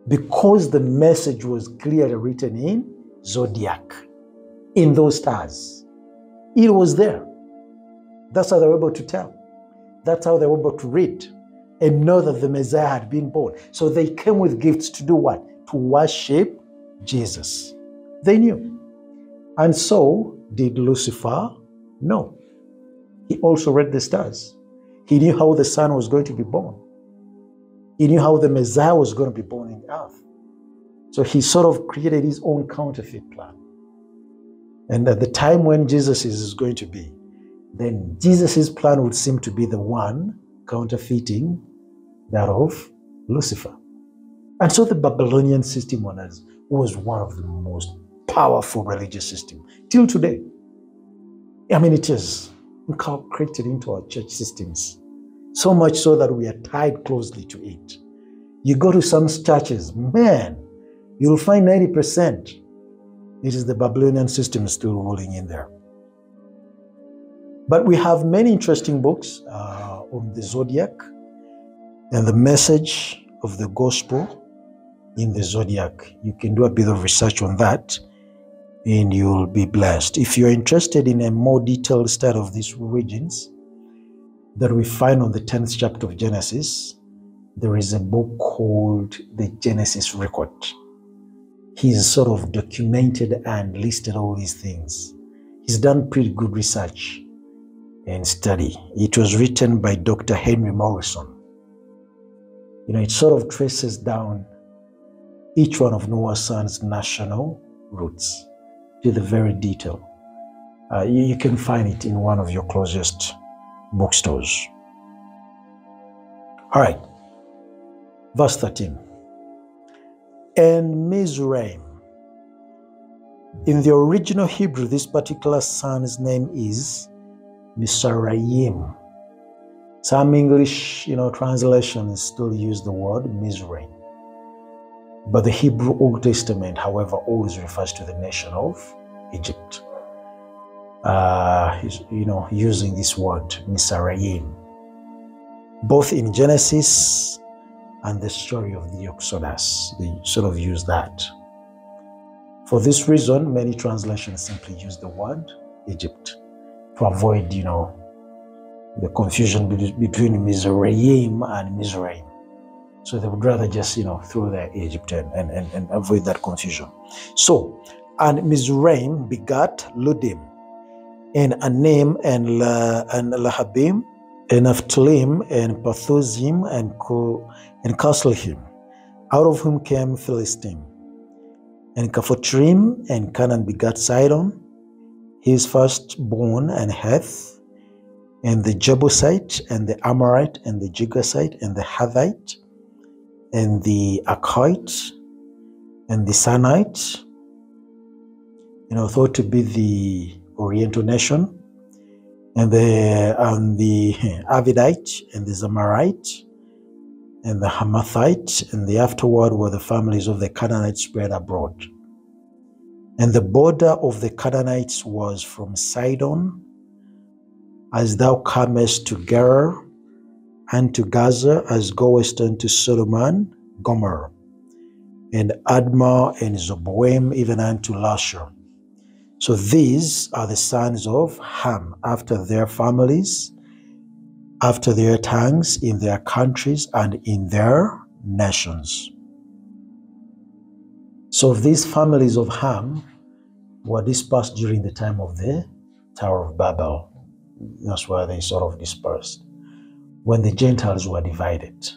Because the message was clearly written in Zodiac, in those stars. It was there. That's how they were able to tell. That's how they were able to read. and know that the Messiah had been born. So they came with gifts to do what? To worship Jesus. They knew. And so did Lucifer know. He also read the stars. He knew how the son was going to be born. He knew how the Messiah was going to be born in earth. So he sort of created his own counterfeit plan. And at the time when Jesus is going to be, then Jesus' plan would seem to be the one counterfeiting that of Lucifer. And so the Babylonian system on earth was one of the most powerful religious systems till today. I mean, it is incorporated into our church systems, so much so that we are tied closely to it. You go to some churches, man, you'll find ninety percent. It is the Babylonian system still rolling in there. But we have many interesting books uh, on the zodiac and the message of the gospel in the zodiac. You can do a bit of research on that and you'll be blessed. If you're interested in a more detailed study of these origins that we find on the tenth chapter of Genesis, there is a book called The Genesis Record. He's sort of documented and listed all these things. He's done pretty good research and study. It was written by Doctor Henry Morrison. You know, it sort of traces down each one of Noah's sons' national roots to the very detail. Uh, you, you can find it in one of your closest bookstores. All right, verse thirteen. And Mizraim. In the original Hebrew, this particular son's name is Mizraim. Some English, you know, translations still use the word Mizraim. But the Hebrew Old Testament, however, always refers to the nation of Egypt. Uh, you know, using this word Mizraim, both in Genesis and the story of the Exodus, they sort of use that. For this reason, many translations simply use the word Egypt to avoid, you know, the confusion between Mizraim and Mizraim. So they would rather just, you know, throw their Egypt and, and, and avoid that confusion. So, and Mizraim begat Ludim, and Anim, and, La, and Lahabim, and Naphtalim, and Pathuzim, and Ko, and Castlehim, out of whom came Philistine. And Caphotrim and Canaan begat Sidon, his firstborn, and Heth, and the Jebusite, and the Amorite, and the Jebusite, and the Hittite, and the Archite, and the Sinite, you know, thought to be the Oriental nation, and the and the Avidite, and the Zamarite, and the Hamathites, and the afterward were the families of the Canaanites spread abroad. And the border of the Canaanites was from Sidon, as thou comest to Gerar, and to Gaza, as goest unto Sodom and Gomer, and Admah, and Zeboim, even unto Lasher. So these are the sons of Ham, after their families, after their tongues, in their countries, and in their nations. So these families of Ham were dispersed during the time of the Tower of Babel. That's where they sort of dispersed, when the Gentiles were divided.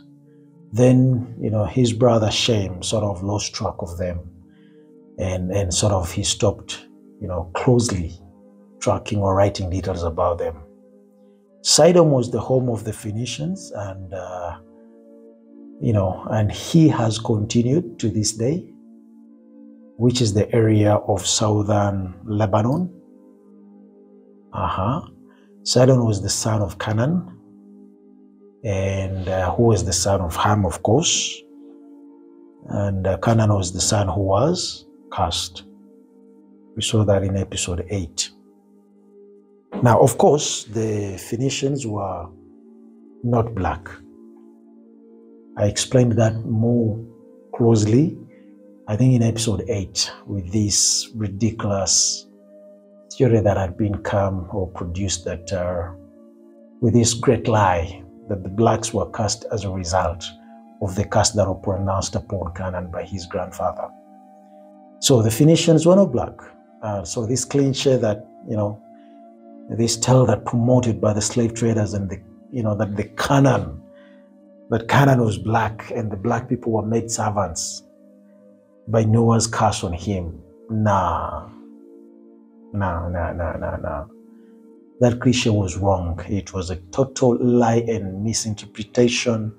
Then, you know, his brother Shem sort of lost track of them, and, and sort of he stopped, you know, closely tracking or writing details about them. Sidon was the home of the Phoenicians, and uh, you know, and he has continued to this day, which is the area of southern Lebanon. Uh-huh. Sidon was the son of Canaan, and uh, who was the son of Ham, of course, and uh, Canaan was the son who was cursed. We saw that in episode eight. Now, of course, the Phoenicians were not black. I explained that more closely, I think, in episode eight, with this ridiculous theory that had been come or produced that, uh, with this great lie that the blacks were cursed as a result of the curse that were pronounced upon Canaan by his grandfather. So the Phoenicians were not black. Uh, so this clincher that, you know, this tale that promoted by the slave traders and the, you know, that the Canaan, that Canaan was black and the black people were made servants by Noah's curse on him. Nah, nah, nah, nah, nah, nah. That cliche was wrong. It was a total lie and misinterpretation,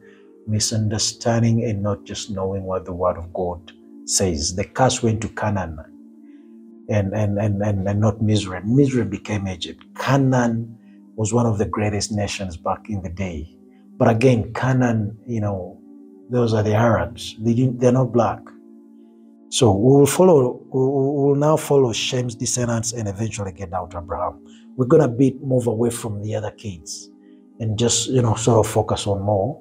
misunderstanding, and not just knowing what the word of God says. The curse went to Canaan and, and, and, and, and not Mizraim. Mizraim became Egypt. Canaan was one of the greatest nations back in the day. But again, Canaan, you know, those are the Arabs. They didn't, they're not black. So we will follow, we will now follow Shem's descendants and eventually get out Abraham. We're going to bit move away from the other kids and just, you know, sort of focus on more,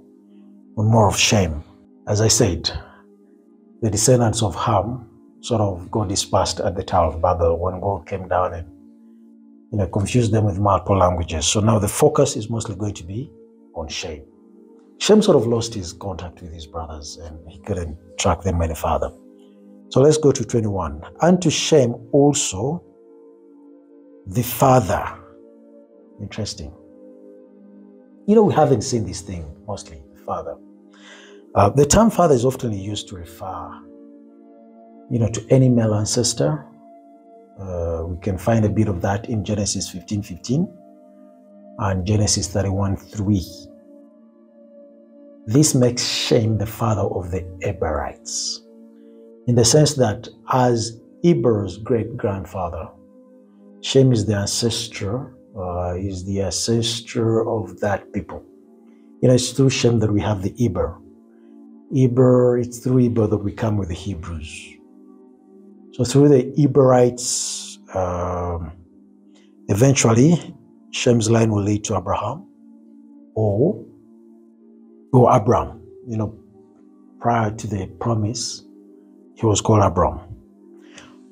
on more of Shem. As I said, the descendants of Ham sort of got dispersed at the Tower of Babel when God came down and, you know, confused them with multiple languages. So now the focus is mostly going to be on Shem. Shem sort of lost his contact with his brothers and he couldn't track them any further. So let's go to twenty-one. Unto Shem also the father. Interesting. You know, we haven't seen this thing mostly, father. Uh, the term father is often used to refer, you know, to any male ancestor. Uh, we can find a bit of that in Genesis fifteen fifteen and Genesis thirty-one three. This makes Shem the father of the Eberites, in the sense that as Eber's great-grandfather, Shem is the ancestor, uh, is the ancestor of that people. You know, it's through Shem that we have the Eber. Eber, it's through Eber that we come with the Hebrews. So through the Eberites, um, eventually, Shem's line will lead to Abraham or, or Abram. You know, prior to the promise, he was called Abram.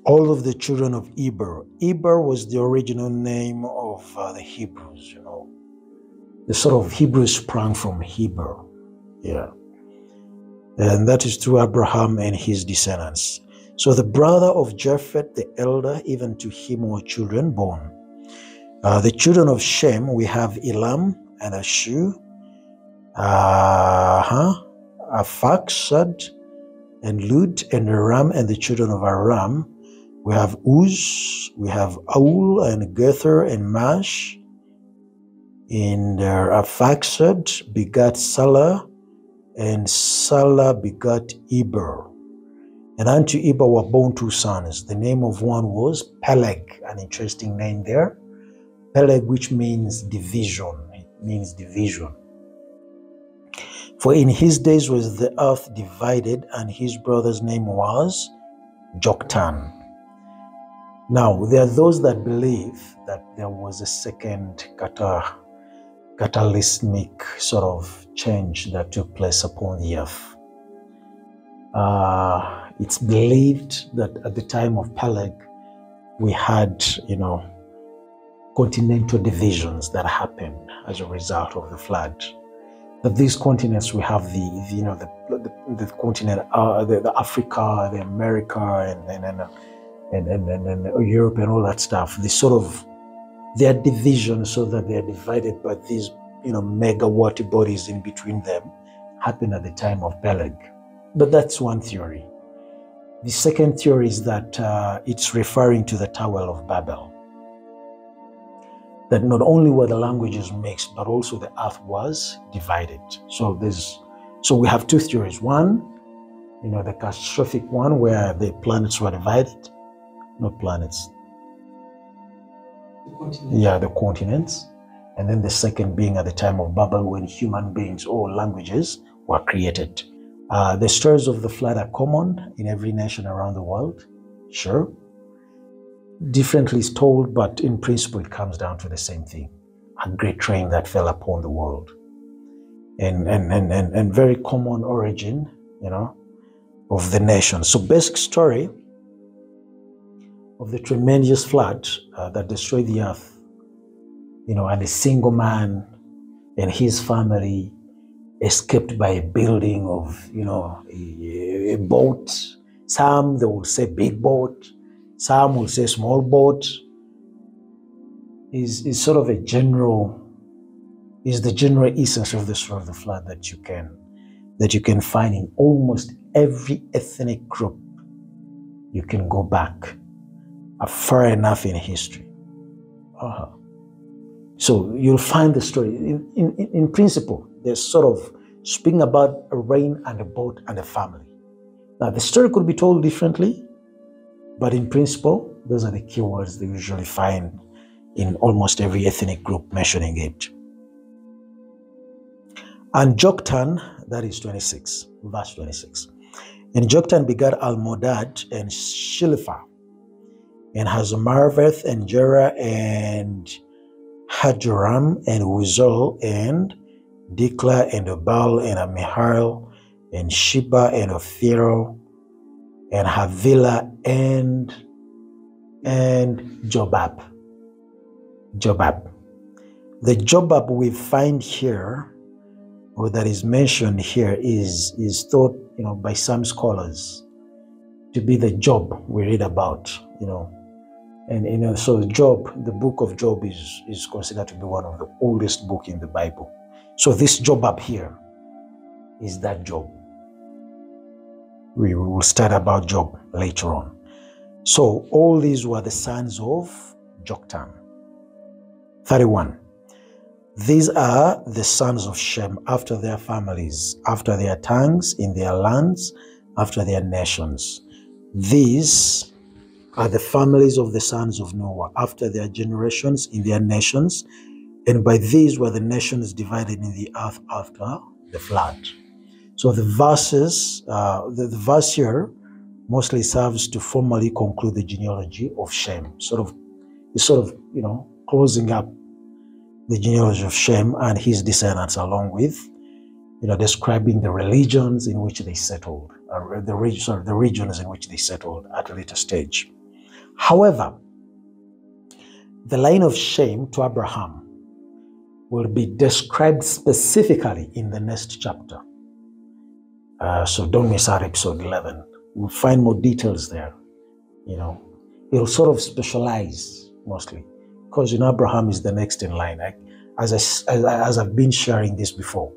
All of the children of Eber. Eber was the original name of uh, the Hebrews, you know. The sort of Hebrews sprang from Heber. Yeah. And that is through Abraham and his descendants. So the brother of Japheth, the elder, even to him were children born. Uh, the children of Shem, we have Elam and Ashu, uh -huh, Arphaxad, and Lud, and Aram, and the children of Aram. We have Uz, we have Aul, and Gether, and Mash. And uh, Arphaxad begat Salah, and Salah begat Eber. And unto Eber were born two sons. The name of one was Peleg, an interesting name there. Peleg, which means division. It means division. For in his days was the earth divided, and his brother's name was Joktan. Now, there are those that believe that there was a second kata, cataclysmic sort of change that took place upon the earth. Uh, it's believed that at the time of Peleg, we had, you know, continental divisions that happened as a result of the flood. That these continents, we have the, the you know, the, the, the continent, uh, the, the Africa, the America, and and and, and, and, and, and Europe and all that stuff. They sort of, they are divisions so that they are divided by these, you know, mega water bodies in between them, happen at the time of Peleg. But that's one theory. The second theory is that uh, it's referring to the Tower of Babel. That not only were the languages mixed, but also the earth was divided. So this, so we have two theories. One, you know, the catastrophic one where the planets were divided, not planets. The yeah, the continents. And then the second being at the time of Babel when human beings or languages were created. Uh, the stories of the flood are common in every nation around the world, sure. Differently is told, but in principle it comes down to the same thing. A great rain that fell upon the world. And, and, and, and, and very common origin, you know, of the nation. So basic story of the tremendous flood uh, that destroyed the earth, you know, and a single man and his family escaped by a building of, you know, a, a boat. Some, they will say big boat. Some will say small boat. Is is sort of a general, is the general essence of the story of the flood that you can, that you can find in almost every ethnic group. You can go back far enough in history. Uh-huh. So you'll find the story. In, in, in principle, they're sort of speaking about a rain and a boat and a family. Now, the story could be told differently, but in principle, those are the keywords they usually find in almost every ethnic group mentioning it. And Joktan, that is twenty-six, verse twenty-six. And Joktan begat Almodad and Shiliphah, and Hazomarveth and Jerah and Hajoram and Uzal and Dikla and Obal and Amihal and Sheba and Ophiro and Havilah and and Jobab. Jobab. The Jobab we find here, or that is mentioned here, is is thought, you know, by some scholars to be the Job we read about, you know. And you know, so Job, the book of Job is, is considered to be one of the oldest books in the Bible. So this Job up here is that Job. We will study about Job later on. So all these were the sons of Joktan. thirty-one. These are the sons of Shem after their families, after their tongues, in their lands, after their nations. These are the families of the sons of Noah, after their generations, in their nations, and by these were the nations divided in the earth after the flood. So the verses, uh, the, the verse here mostly serves to formally conclude the genealogy of Shem, sort of, it's sort of, you know, closing up the genealogy of Shem and his descendants, along with, you know, describing the religions in which they settled, or the, reg sorry, the regions in which they settled at a later stage. However, the line of Shem to Abraham will be described specifically in the next chapter. Uh, so don't miss out episode eleven. We'll find more details there. You know, it'll sort of specialize mostly because, you know, Abraham is the next in line. I, as, I, as, I, as I've been sharing this before,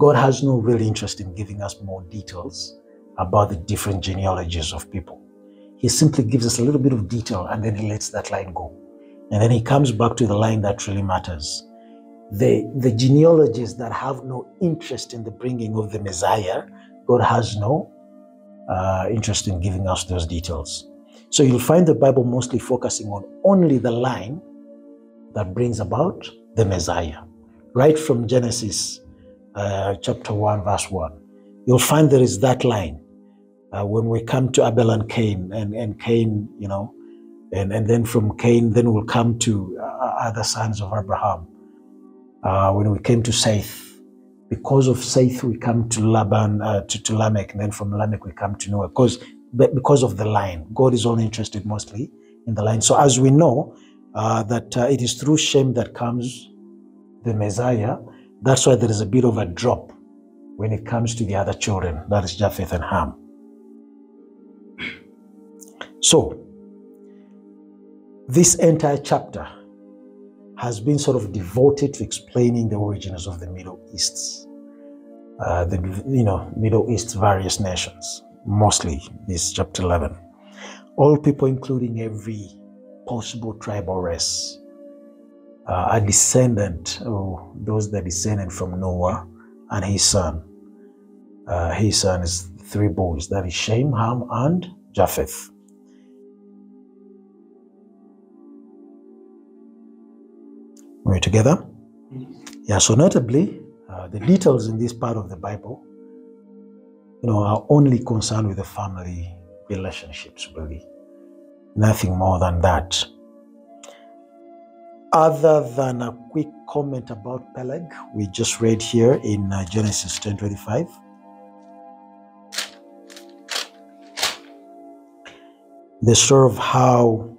God has no real interest in giving us more details about the different genealogies of people. He simply gives us a little bit of detail and then he lets that line go. And then he comes back to the line that really matters. The, the genealogies that have no interest in the bringing of the Messiah, God has no uh, interest in giving us those details. So you'll find the Bible mostly focusing on only the line that brings about the Messiah. Right from Genesis uh, chapter one, verse one, you'll find there is that line. Uh, when we come to Abel and Cain, and, and Cain, you know, and, and then from Cain, then we'll come to uh, other sons of Abraham. Uh, when we came to Seth, because of Seth, we come to Laban, uh, to, to Lamech, and then from Lamech, we come to Noah, because, because of the line. God is only interested mostly in the line. So as we know, uh, that uh, it is through Shem that comes the Messiah. That's why there is a bit of a drop when it comes to the other children, that is Japheth and Ham. So, this entire chapter has been sort of devoted to explaining the origins of the Middle East, uh, the, you know, Middle East's various nations, mostly this chapter eleven. All people, including every possible tribe or race, uh, are descendant, or those that descended from Noah and his son. Uh, his son is three boys, that is Shem, Ham, and Japheth. We're together? Yeah, so notably, uh, the details in this part of the Bible, you know, are only concerned with the family relationships, really. Nothing more than that. Other than a quick comment about Peleg, we just read here in uh, Genesis ten twenty-five. The story of how,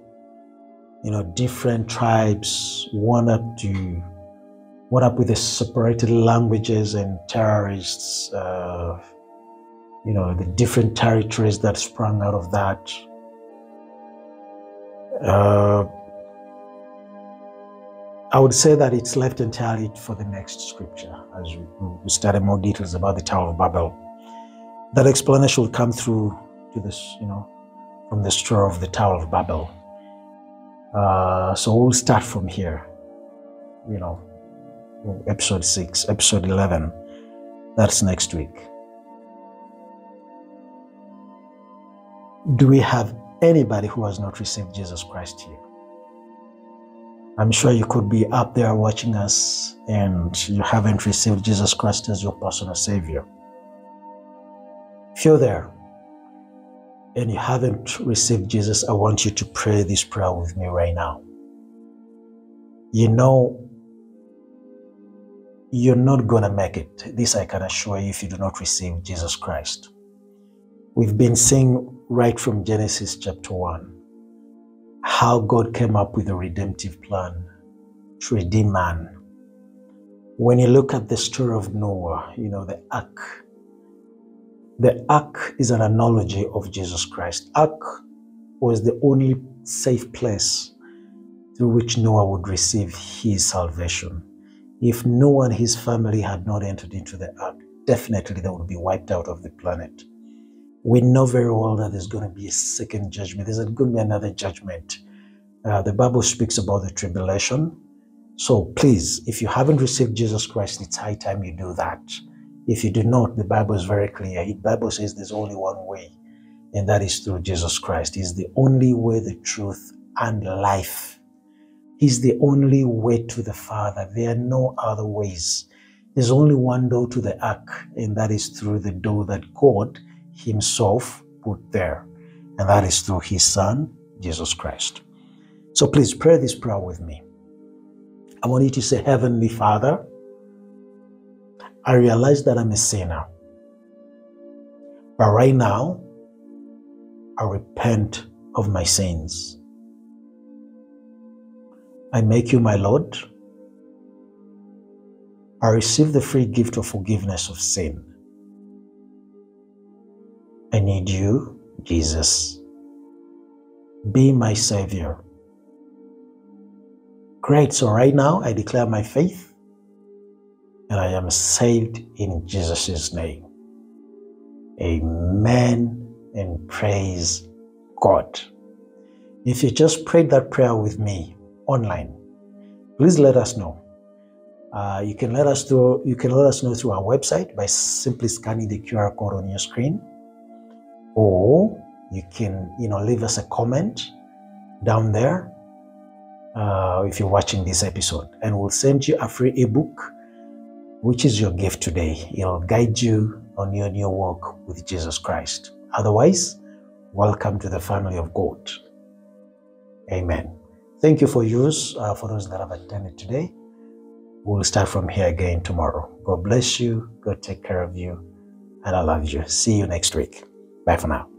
you know, different tribes went up to What up with the separated languages and terrorists, uh, you know, the different territories that sprang out of that. Uh, I would say that it's left entirely for the next scripture, as we, we study more details about the Tower of Babel. That explanation will come through to this, you know, from the story of the Tower of Babel. Uh, so we'll start from here, you know. Episode six, episode eleven, that's next week. Do we have anybody who has not received Jesus Christ here? I'm sure you could be up there watching us and you haven't received Jesus Christ as your personal Savior. If you're there and you haven't received Jesus, I want you to pray this prayer with me right now. You know, you're not going to make it. This I can assure you if you do not receive Jesus Christ. We've been seeing right from Genesis chapter one how God came up with a redemptive plan to redeem man. When you look at the story of Noah, you know, the ark. The ark is an analogy of Jesus Christ. Ark was the only safe place through which Noah would receive his salvation. If Noah and his family had not entered into the ark, definitely they would be wiped out of the planet. We know very well that there's going to be a second judgment. There's going to be another judgment. Uh, the Bible speaks about the tribulation. So please, if you haven't received Jesus Christ, it's high time you do that. If you do not, the Bible is very clear. The Bible says there's only one way, and that is through Jesus Christ. He's the only way, the truth, and life. Is the only way to the Father. There are no other ways. There's only one door to the ark, and that is through the door that God himself put there, and that is through his Son, Jesus Christ. So please pray this prayer with me. I want you to say, Heavenly Father, I realize that I'm a sinner, but right now, I repent of my sins. I make you my Lord. I receive the free gift of forgiveness of sin. I need you, Jesus. Be my Savior. Great, so right now I declare my faith and I am saved in Jesus' name. Amen and praise God. If you just prayed that prayer with me, online, please let us know. Uh, you can let us through. You can let us know through our website by simply scanning the Q R code on your screen, or you can, you know, leave us a comment down there uh, if you're watching this episode, and we'll send you a free ebook, which is your gift today. It'll guide you on your new walk with Jesus Christ. Otherwise, welcome to the family of God. Amen. Thank you for yours, uh, for those that have attended today. We'll start from here again tomorrow. God bless you. God take care of you. And I love you. See you next week. Bye for now.